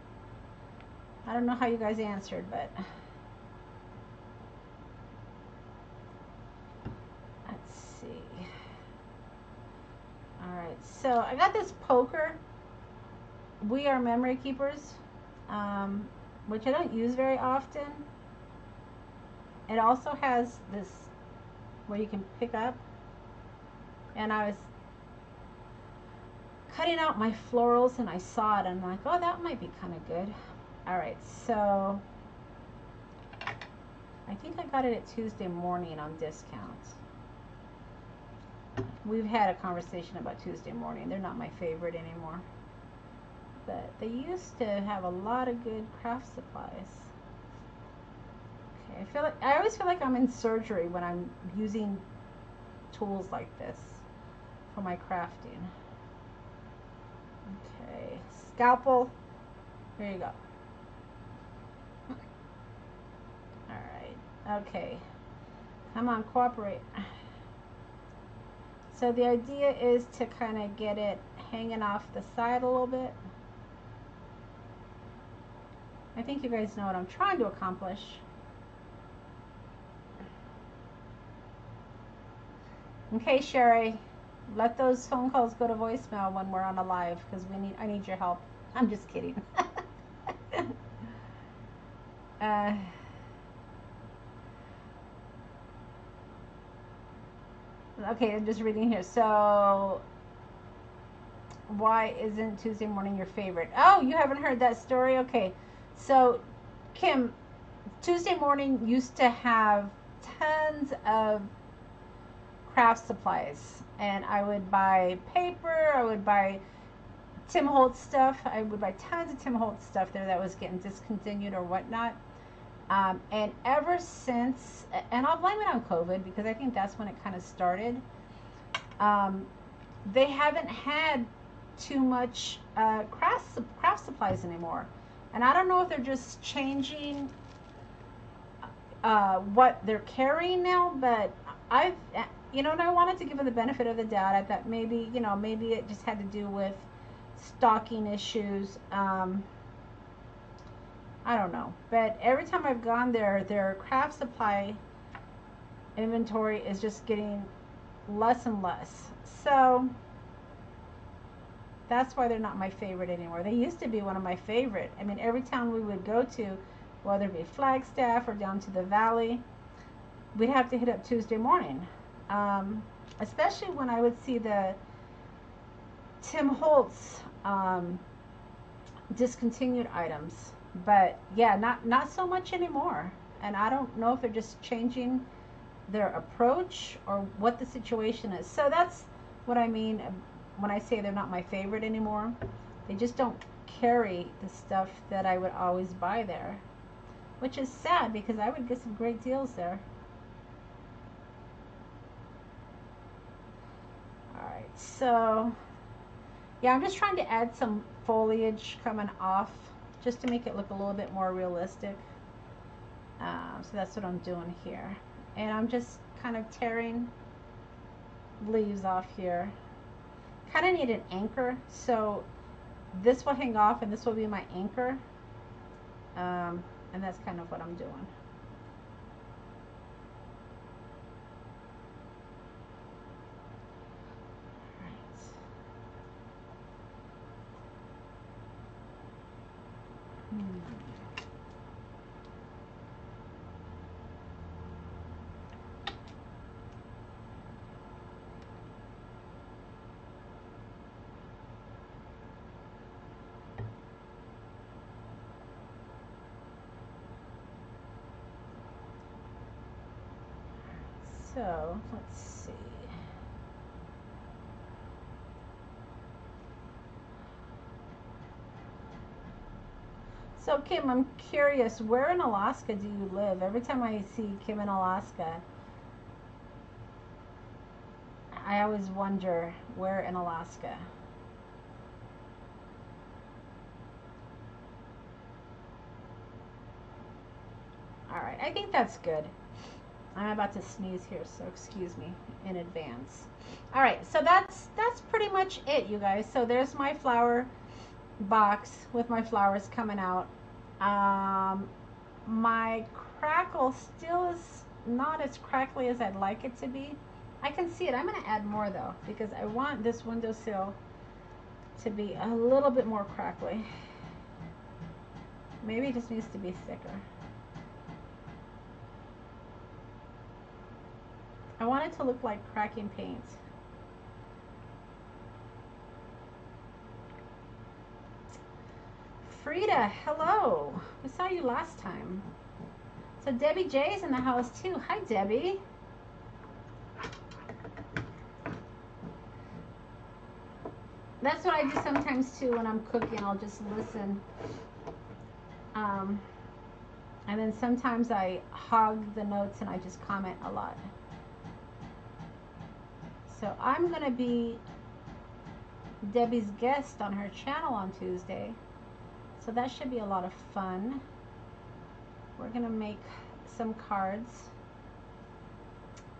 I don't know how you guys answered, but let's see. Alright, so I got this poker, We Are Memory Keepers, which I don't use very often. It also has this where you can pick up, and I was cutting out my florals and I saw it and I'm like, oh, that might be kind of good. Alright, so I think I got it at Tuesday Morning on discounts. We've had a conversation about Tuesday Morning. They're not my favorite anymore, but they used to have a lot of good craft supplies. Okay, I always feel like I'm in surgery when I'm using tools like this for my crafting. Okay, scalpel. There you go. All right. Okay. Come on, cooperate. So the idea is to kind of get it hanging off the side a little bit. I think you guys know what I'm trying to accomplish. Okay, Sherry, let those phone calls go to voicemail when we're on a live, because I need your help. I'm just kidding. Okay, I'm just reading here. So, why isn't Tuesday Morning your favorite? Oh, you haven't heard that story? Okay. So, Kim, Tuesday Morning used to have tons of craft supplies. And I would buy paper. I would buy Tim Holtz stuff. I would buy tons of Tim Holtz stuff there that was getting discontinued or whatnot. And ever since, and I'll blame it on COVID because I think that's when it kind of started, they haven't had too much craft supplies anymore. And I don't know if they're just changing what they're carrying now, but I've, you know, and I wanted to give them the benefit of the doubt. I thought maybe, you know, maybe it just had to do with stocking issues. I don't know, but every time I've gone there, their craft supply inventory is just getting less and less. So that's why they're not my favorite anymore. They used to be one of my favorite. I mean, every town we would go to, whether it be Flagstaff or down to the valley, we'd have to hit up Tuesday Morning. Especially when I would see the Tim Holtz discontinued items. But yeah, not so much anymore, and I don't know if they're just changing their approach or what the situation is. So that's what I mean when I say they're not my favorite anymore. They just don't carry the stuff that I would always buy there, which is sad because I would get some great deals there. All right, so yeah, I'm just trying to add some foliage coming off, just to make it look a little bit more realistic. So that's what I'm doing here. And I'm just kind of tearing leaves off here. Kind of need an anchor, so this will hang off and this will be my anchor. And that's kind of what I'm doing. So let's see. So Kim, I'm curious, where in Alaska do you live? Every time I see Kim in Alaska, I always wonder where in Alaska. All right, I think that's good. I'm about to sneeze here, so excuse me in advance. All right, so that's pretty much it, you guys. So there's my flower box with my flowers coming out. My crackle still is not as crackly as I'd like it to be. I can see it. I'm going to add more though, because I want this windowsill to be a little bit more crackly. Maybe it just needs to be thicker. I want it to look like cracking paint. Frida, hello. We saw you last time. So Debbie J's in the house too. Hi, Debbie. That's what I do sometimes too when I'm cooking. I'll just listen. And then sometimes I hog the notes and I just comment a lot. So I'm going to be Debbie's guest on her channel on Tuesday. So that should be a lot of fun. We're gonna make some cards.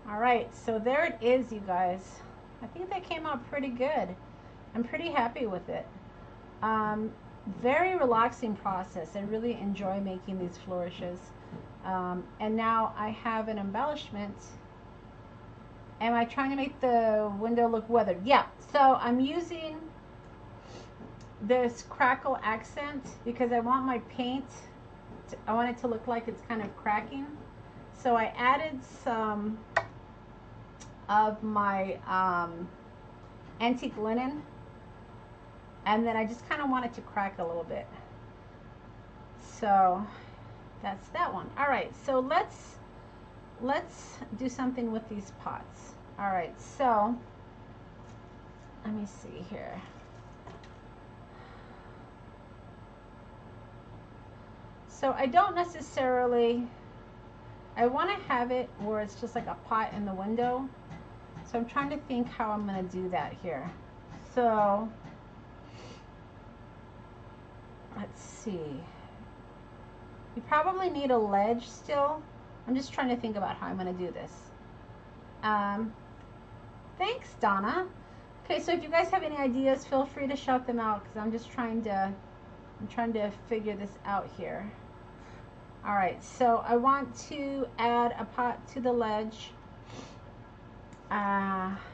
All right, so there it is, you guys. I think that came out pretty good. I'm pretty happy with it. Very relaxing process. I really enjoy making these flourishes. And now I have an embellishment. Am I trying to make the window look weathered? Yeah, so I'm using this crackle accent because I want my paint to, I want it to look like it's kind of cracking. So I added some of my antique linen, and then I just kind of want it to crack a little bit. So that's that one. All right, so let's do something with these pots. All right, so let me see here. So I don't necessarily, I want to have it where it's just like a pot in the window. So I'm trying to think how I'm going to do that here. So let's see. You probably need a ledge still. I'm just trying to think about how I'm going to do this. Thanks, Donna. Okay, so if you guys have any ideas, feel free to shout them out, because I'm just trying to, figure this out here. All right, so I want to add a pot to the ledge.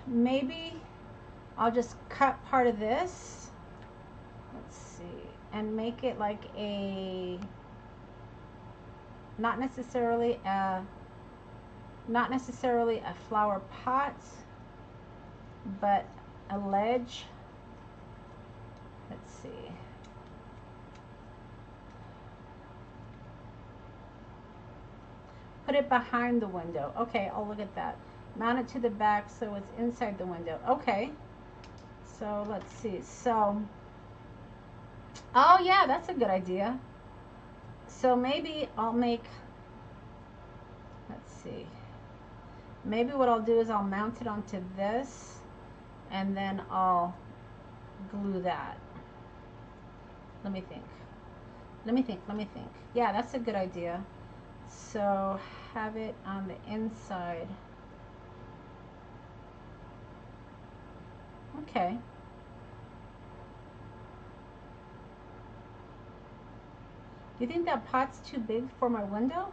Maybe I'll just cut part of this. Let's see, and make it like a, not necessarily a flower pot, but a ledge. Let's see. Put it behind the window. Okay, I'll look at that. Mount it to the back so it's inside the window. Okay. So let's see. So, oh yeah, that's a good idea. So maybe I'll make, let's see. Maybe what I'll do is I'll mount it onto this, and then I'll glue that. Let me think. Yeah, that's a good idea. So have it on the inside. Okay. Do you think that pot's too big for my window?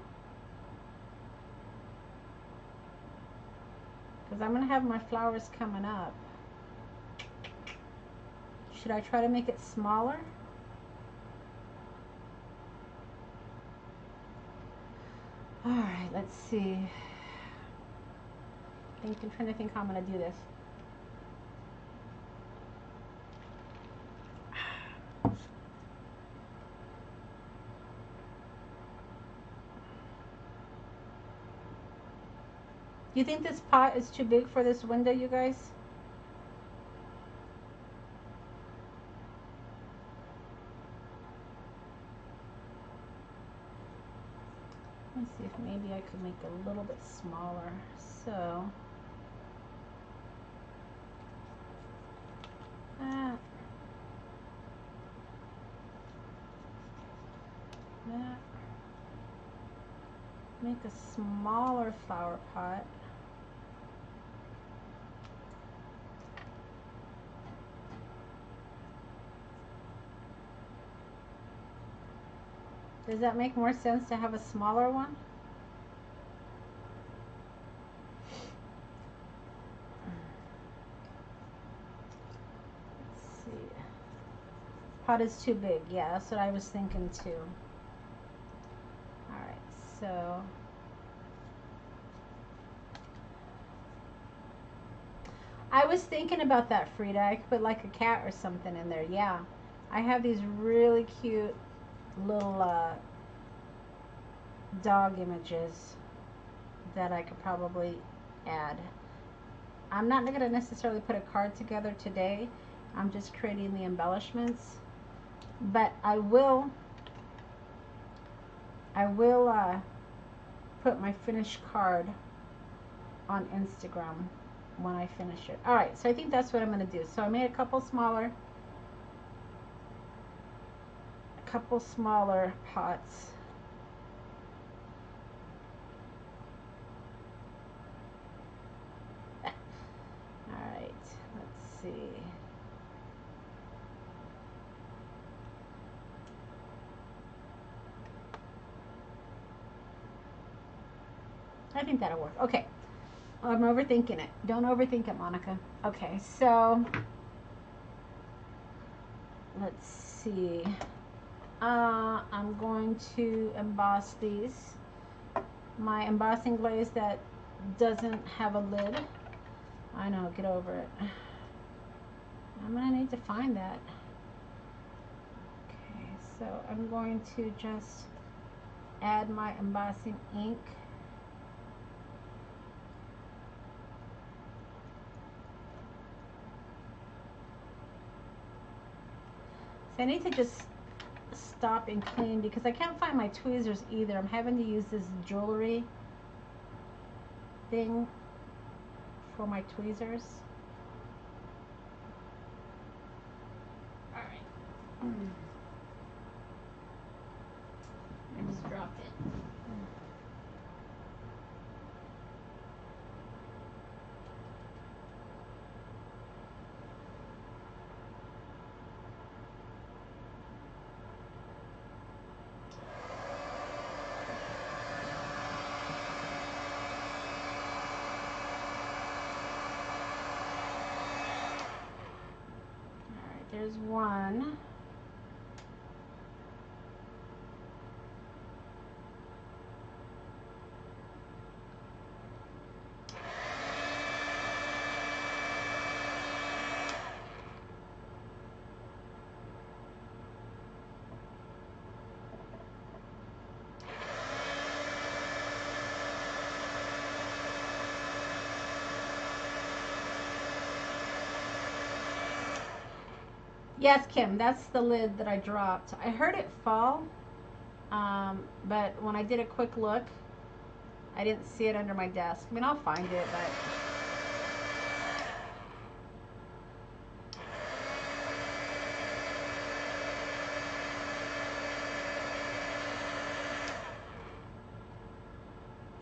Because I'm going to have my flowers coming up. Should I try to make it smaller? All right, let's see. I'm trying to think how I'm going to do this. You think this pot is too big for this window, you guys? Let's see if maybe I could make it a little bit smaller. So, that. Make a smaller flower pot. Does that make more sense to have a smaller one? Let's see. Pot is too big. Yeah, that's what I was thinking too. All right, so. I was thinking about that, Frida. I could put like a cat or something in there. Yeah, I have these really cute little dog images that I could probably add. I'm not going to necessarily put a card together today. I'm just creating the embellishments, but I will put my finished card on Instagram when I finish it. All right, so I think that's what I'm going to do. So I made a couple smaller pots. All right, let's see. I think that'll work. Okay, I'm overthinking it. Don't overthink it, Monica. Okay, so let's see. I'm going to emboss these. My embossing glaze that doesn't have a lid. I know, get over it. I'm going to need to find that. Okay, so I'm going to just add my embossing ink. So I need to just stop and clean because I can't find my tweezers either. I'm having to use this jewelry thing for my tweezers. All right. I just dropped it. There's one. Yes, Kim, that's the lid that I dropped. I heard it fall, but when I did a quick look, I didn't see it under my desk. I mean, I'll find it, but...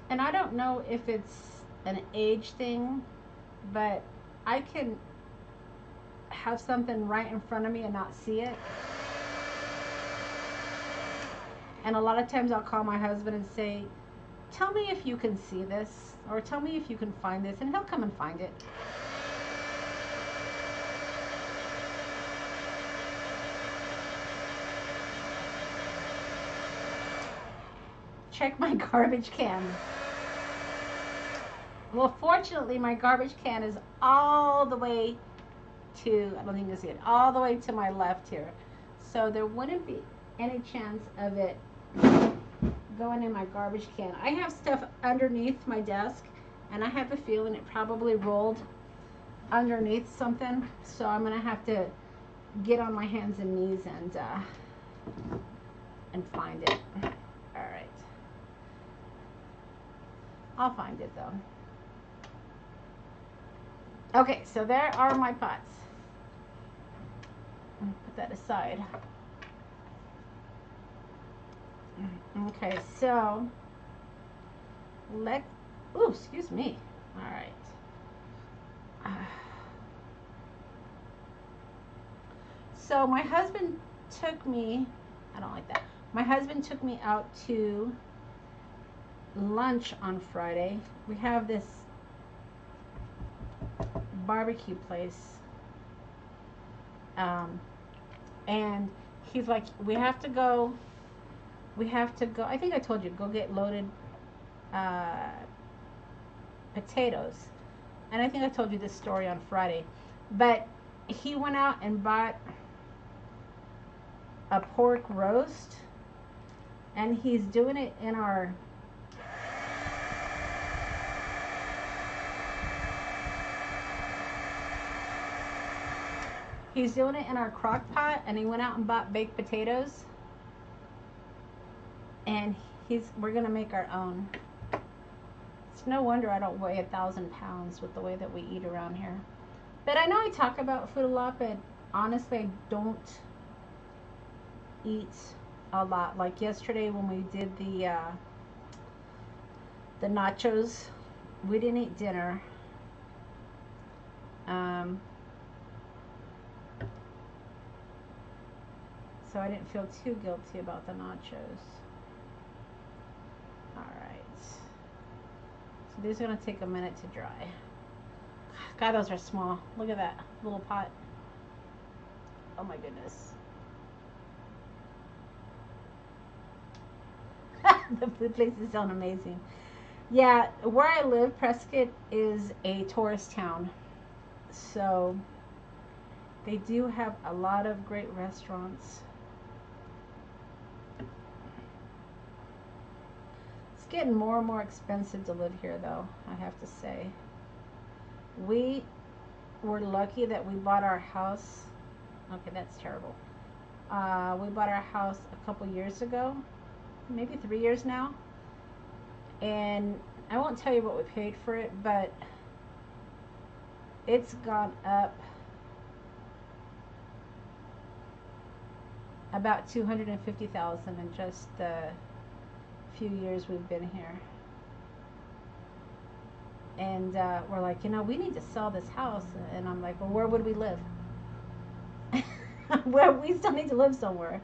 And I don't know if it's an age thing, but I can... have something right in front of me and not see it. And a lot of times I'll call my husband and say, tell me if you can see this, or tell me if you can find this, and he'll come and find it. Check my garbage can. Well, fortunately my garbage can is all the way to, I don't think you can see it, all the way to my left here, so there wouldn't be any chance of it going in my garbage can. I have stuff underneath my desk, and I have a feeling it probably rolled underneath something, so I'm gonna have to get on my hands and knees and find it. All right, I'll find it though. Okay, so there are my pots. I'm gonna put that aside. Okay, so ooh, excuse me. All right. So my husband took me, I don't like that. My husband took me out to lunch on Friday. We have this barbecue place, and he's like, we have to go, I think I told you, go get loaded potatoes, and I think I told you this story on Friday, but he went out and bought a pork roast, and he's doing it in our crock pot, and he went out and bought baked potatoes, and we're gonna make our own. It's no wonder I don't weigh 1,000 pounds with the way that we eat around here. But I know I talk about food a lot, but honestly I don't eat a lot. Like yesterday when we did the nachos, we didn't eat dinner. So I didn't feel too guilty about the nachos. All right. So these are going to take a minute to dry. God, those are small. Look at that little pot. Oh my goodness. The food places sound amazing. Yeah, where I live, Prescott is a tourist town. So they do have a lot of great restaurants. It's getting more and more expensive to live here though, I have to say. We were lucky that we bought our house. Okay, that's terrible. We bought our house a couple years ago, maybe 3 years now, and I won't tell you what we paid for it, but it's gone up about $250,000 in just the few years we've been here. And we're like, you know, we need to sell this house. And I'm like, well, where would we live? Where we still need to live somewhere.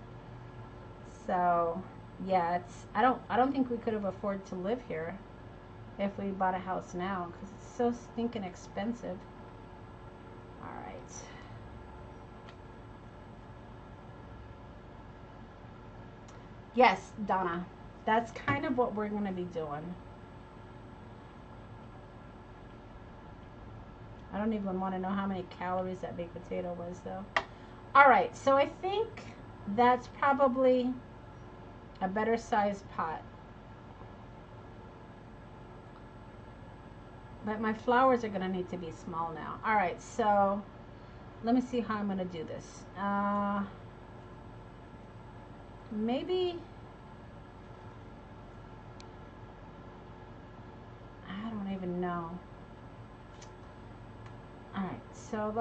So yeah, it's I don't think we could have afforded to live here if we bought a house now, because it's so stinking expensive. All right. Yes, Donna, that's kind of what we're going to be doing. I don't even want to know how many calories that baked potato was, though. All right, so I think that's probably a better sized pot. But my flowers are going to need to be small now. All right, so let me see how I'm going to do this. Maybe, I don't even know. All right, so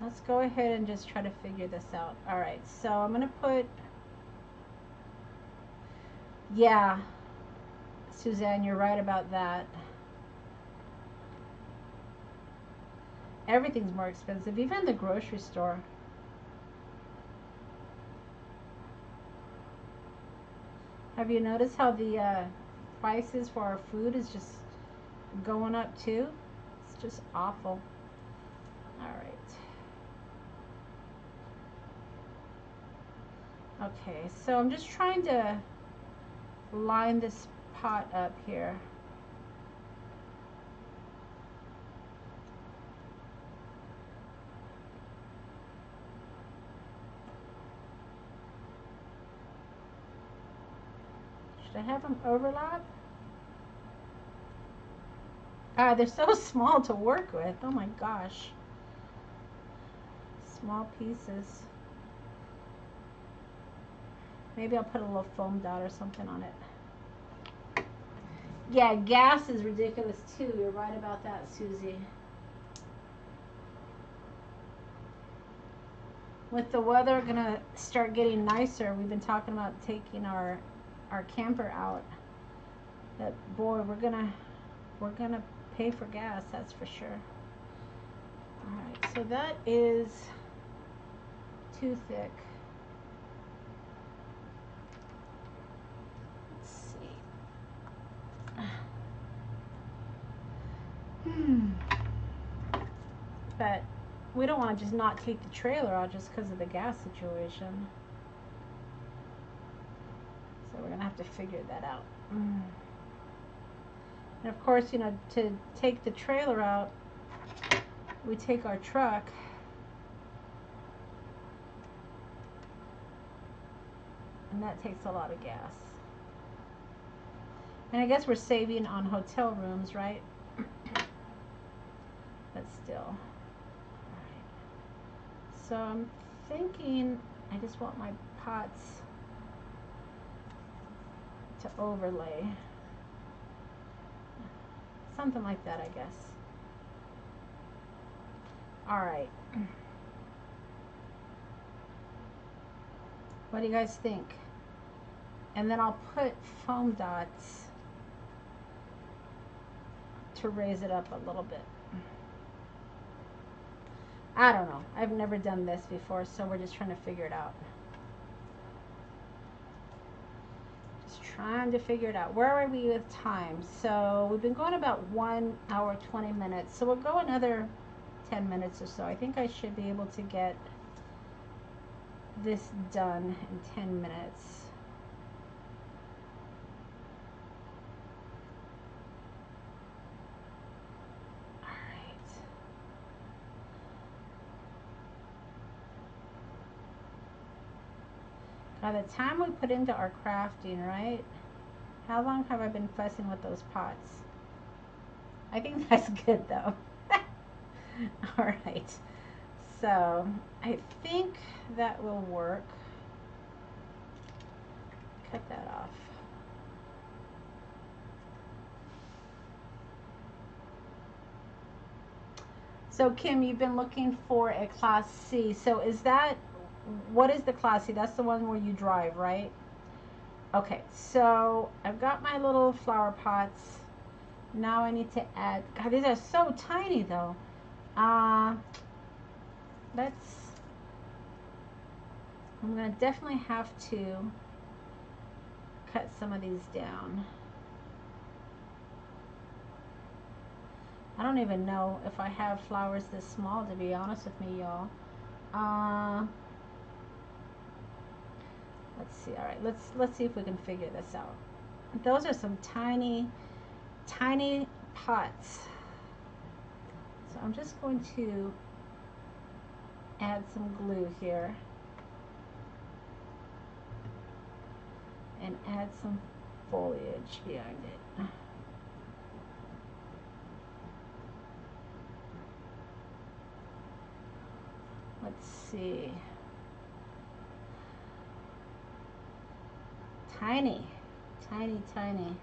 let's go ahead and just try to figure this out. All right, so I'm gonna put, yeah, Suzanne, you're right about that. Everything's more expensive, even the grocery store. Have you noticed how the prices for our food is just going up too? It's just awful. All right. Okay, so I'm just trying to line this pot up here. Should I have them overlap? God, they're so small to work with. Oh my gosh. Small pieces. Maybe I'll put a little foam dot or something on it. Yeah, gas is ridiculous too. You're right about that, Susie. With the weather gonna start getting nicer, we've been talking about taking our camper out. But boy, we're gonna pay for gas, that's for sure. All right, so that is too thick. Let's see. But we don't want to just not take the trailer out just because of the gas situation. So we're gonna have to figure that out. And of course, you know, to take the trailer out, we take our truck. And that takes a lot of gas. And I guess we're saving on hotel rooms, right? But still. All right. So I'm thinking I just want my pots to overlay. Something like that, I guess. All right. What do you guys think? And then I'll put foam dots to raise it up a little bit. I don't know. I've never done this before, so we're just trying to figure it out. Trying to figure it out. Where are we with time? So we've been going about 1 hour 20 minutes, so we'll go another 10 minutes or so. I think I should be able to get this done in 10 minutes. All right. By the time we put into our crafting, right? How long have I been fussing with those pots? I think that's good though. All right. So I think that will work. Cut that off. So Kim, you've been looking for a Class C. So is that, what is the Class C? That's the one where you drive, right? Okay, so I've got my little flower pots. Now I need to add, God, these are so tiny though. I'm gonna definitely have to cut some of these down. I don't even know if I have flowers this small, to be honest with me, y'all. Let's see. All right, let's see if we can figure this out. Those are some tiny, tiny pots. So I'm just going to add some glue here and add some foliage behind it. Let's see. Tiny, tiny, tiny.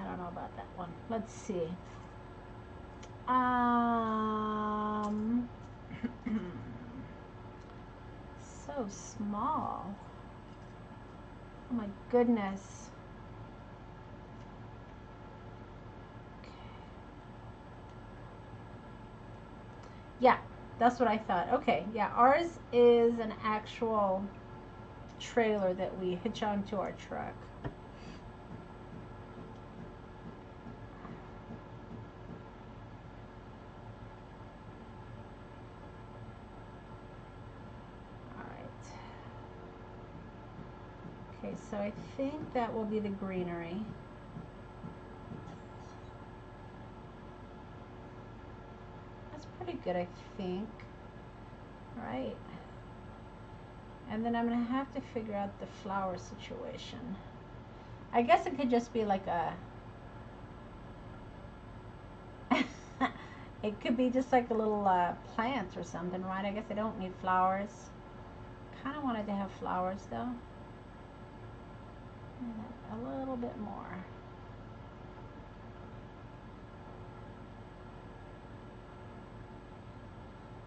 I don't know about that one. Let's see. So small. Oh my goodness. Yeah, that's what I thought. Okay, yeah, ours is an actual trailer that we hitch onto our truck. All right. Okay, so I think that will be the greenery. Good, I think. All right, and then I'm gonna have to figure out the flower situation. I guess it could just be like a it could be just like a little plant or something, right? I guess I don't need flowers. Kind of wanted to have flowers though, a little bit more.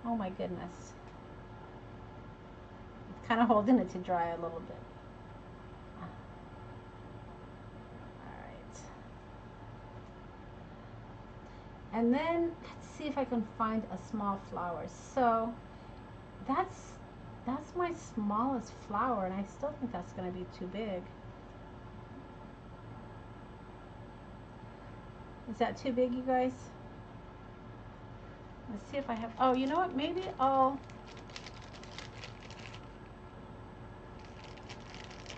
Oh my goodness. It's kind of holding it to dry a little bit. All right. And then let's see if I can find a small flower. So that's my smallest flower, and I still think that's going to be too big. Is that too big, you guys? Let's see if I have, oh, you know what, maybe I'll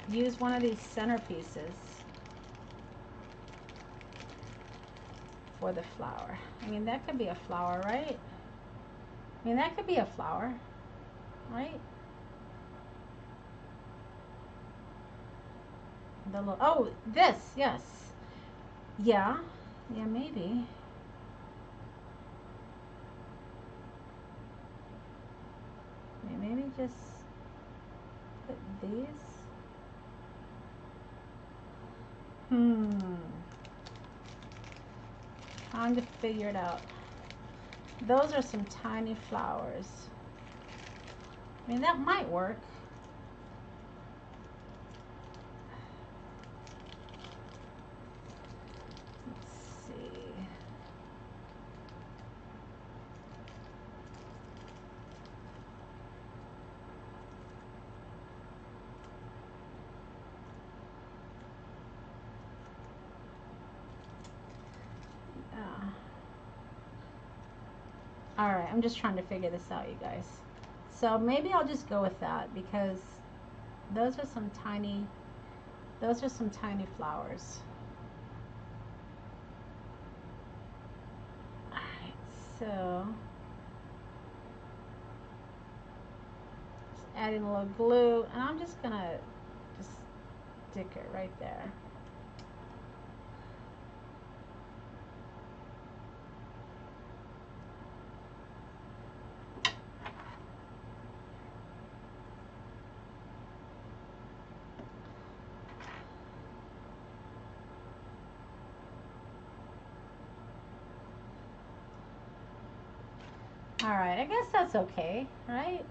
use one of these centerpieces for the flower. I mean, that could be a flower, right? I mean, that could be a flower, right? The little, oh, this, yes. Yeah, yeah, maybe. Maybe just put these. Time to figure it out. Those are some tiny flowers. I mean, that might work. I'm just trying to figure this out, you guys. So maybe I'll just go with that, because those are some tiny flowers. All right, so just adding a little glue, and I'm just gonna just stick it right there. All right, I guess that's okay, right?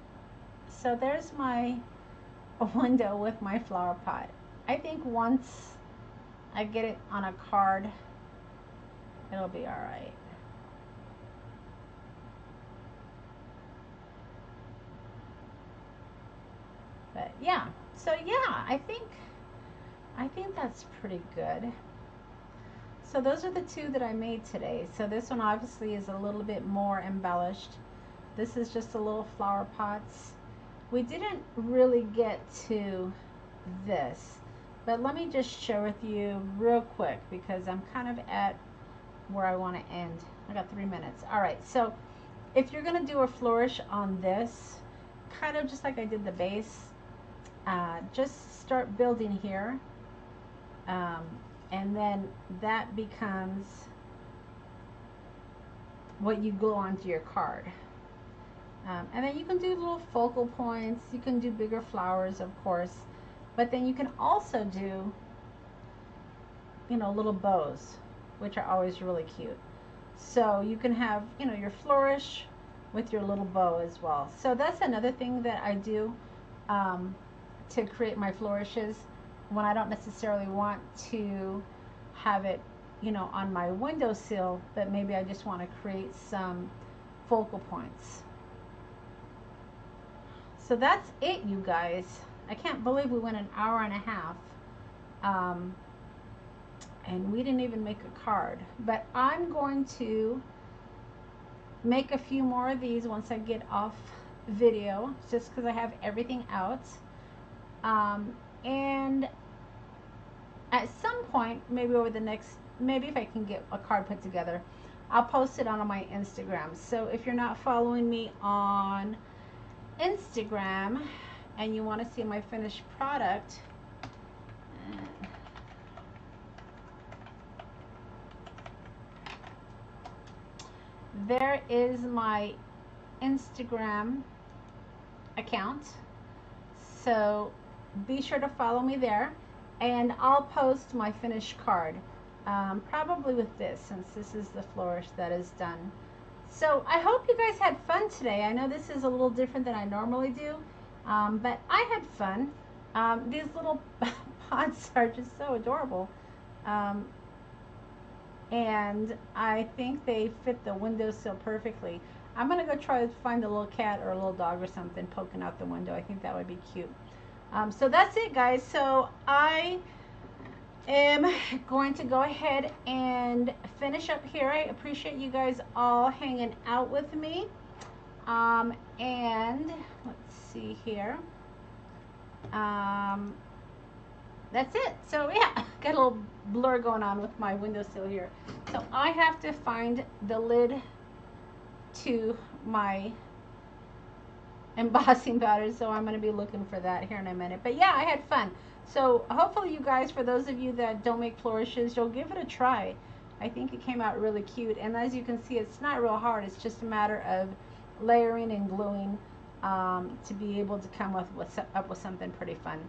So there's my window with my flower pot. I think once I get it on a card, it'll be all right. But yeah, so yeah, I think that's pretty good. So those are the two that I made today. So this one obviously is a little bit more embellished. This is just a little flower pots. We didn't really get to this, but let me just share with you real quick because I'm kind of at where I want to end. I got 3 minutes. All right, so if you're gonna do a flourish on this, kind of just like I did the base, just start building here, and then that becomes what you glue onto your card. And then you can do little focal points, you can do bigger flowers, of course, but then you can also do, you know, little bows, which are always really cute. So you can have, you know, your flourish with your little bow as well. So that's another thing that I do to create my flourishes when I don't necessarily want to have it, you know, on my windowsill, but maybe I just want to create some focal points. So that's it, you guys. I can't believe we went an hour and a half, and we didn't even make a card. But I'm going to make a few more of these once I get off video, just because I have everything out. And at some point, maybe over the next, maybe if I can get a card put together, I'll post it on my Instagram. So if you're not following me on Instagram and you want to see my finished product, there is my Instagram account, so be sure to follow me there, and I'll post my finished card, probably with this, since this is the flourish that is done. So I hope you guys had fun today. I know this is a little different than I normally do, but I had fun. These little pots are just so adorable, and I think they fit the windowsill perfectly. I'm gonna go try to find a little cat or a little dog or something poking out the window. I think that would be cute. So that's it, guys. So I am going to go ahead and finish up here. I appreciate you guys all hanging out with me. And let's see here. That's it. So yeah, got a little blur going on with my windowsill here. So I have to find the lid to my embossing powder, so I'm going to be looking for that here in a minute. But yeah, I had fun. So hopefully you guys, for those of you that don't make flourishes, you'll give it a try. I think it came out really cute, and as you can see, it's not real hard. It's just a matter of layering and gluing to be able to come up with something pretty fun.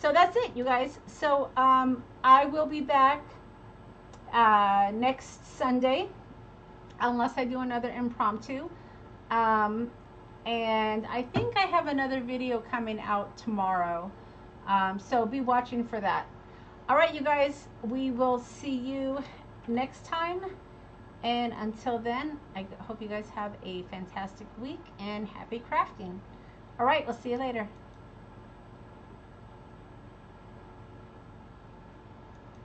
So that's it, you guys. So I will be back next Sunday, unless I do another impromptu. And I think I have another video coming out tomorrow. So be watching for that. All right, you guys, we will see you next time. And until then, I hope you guys have a fantastic week and happy crafting. All right, we'll see you later.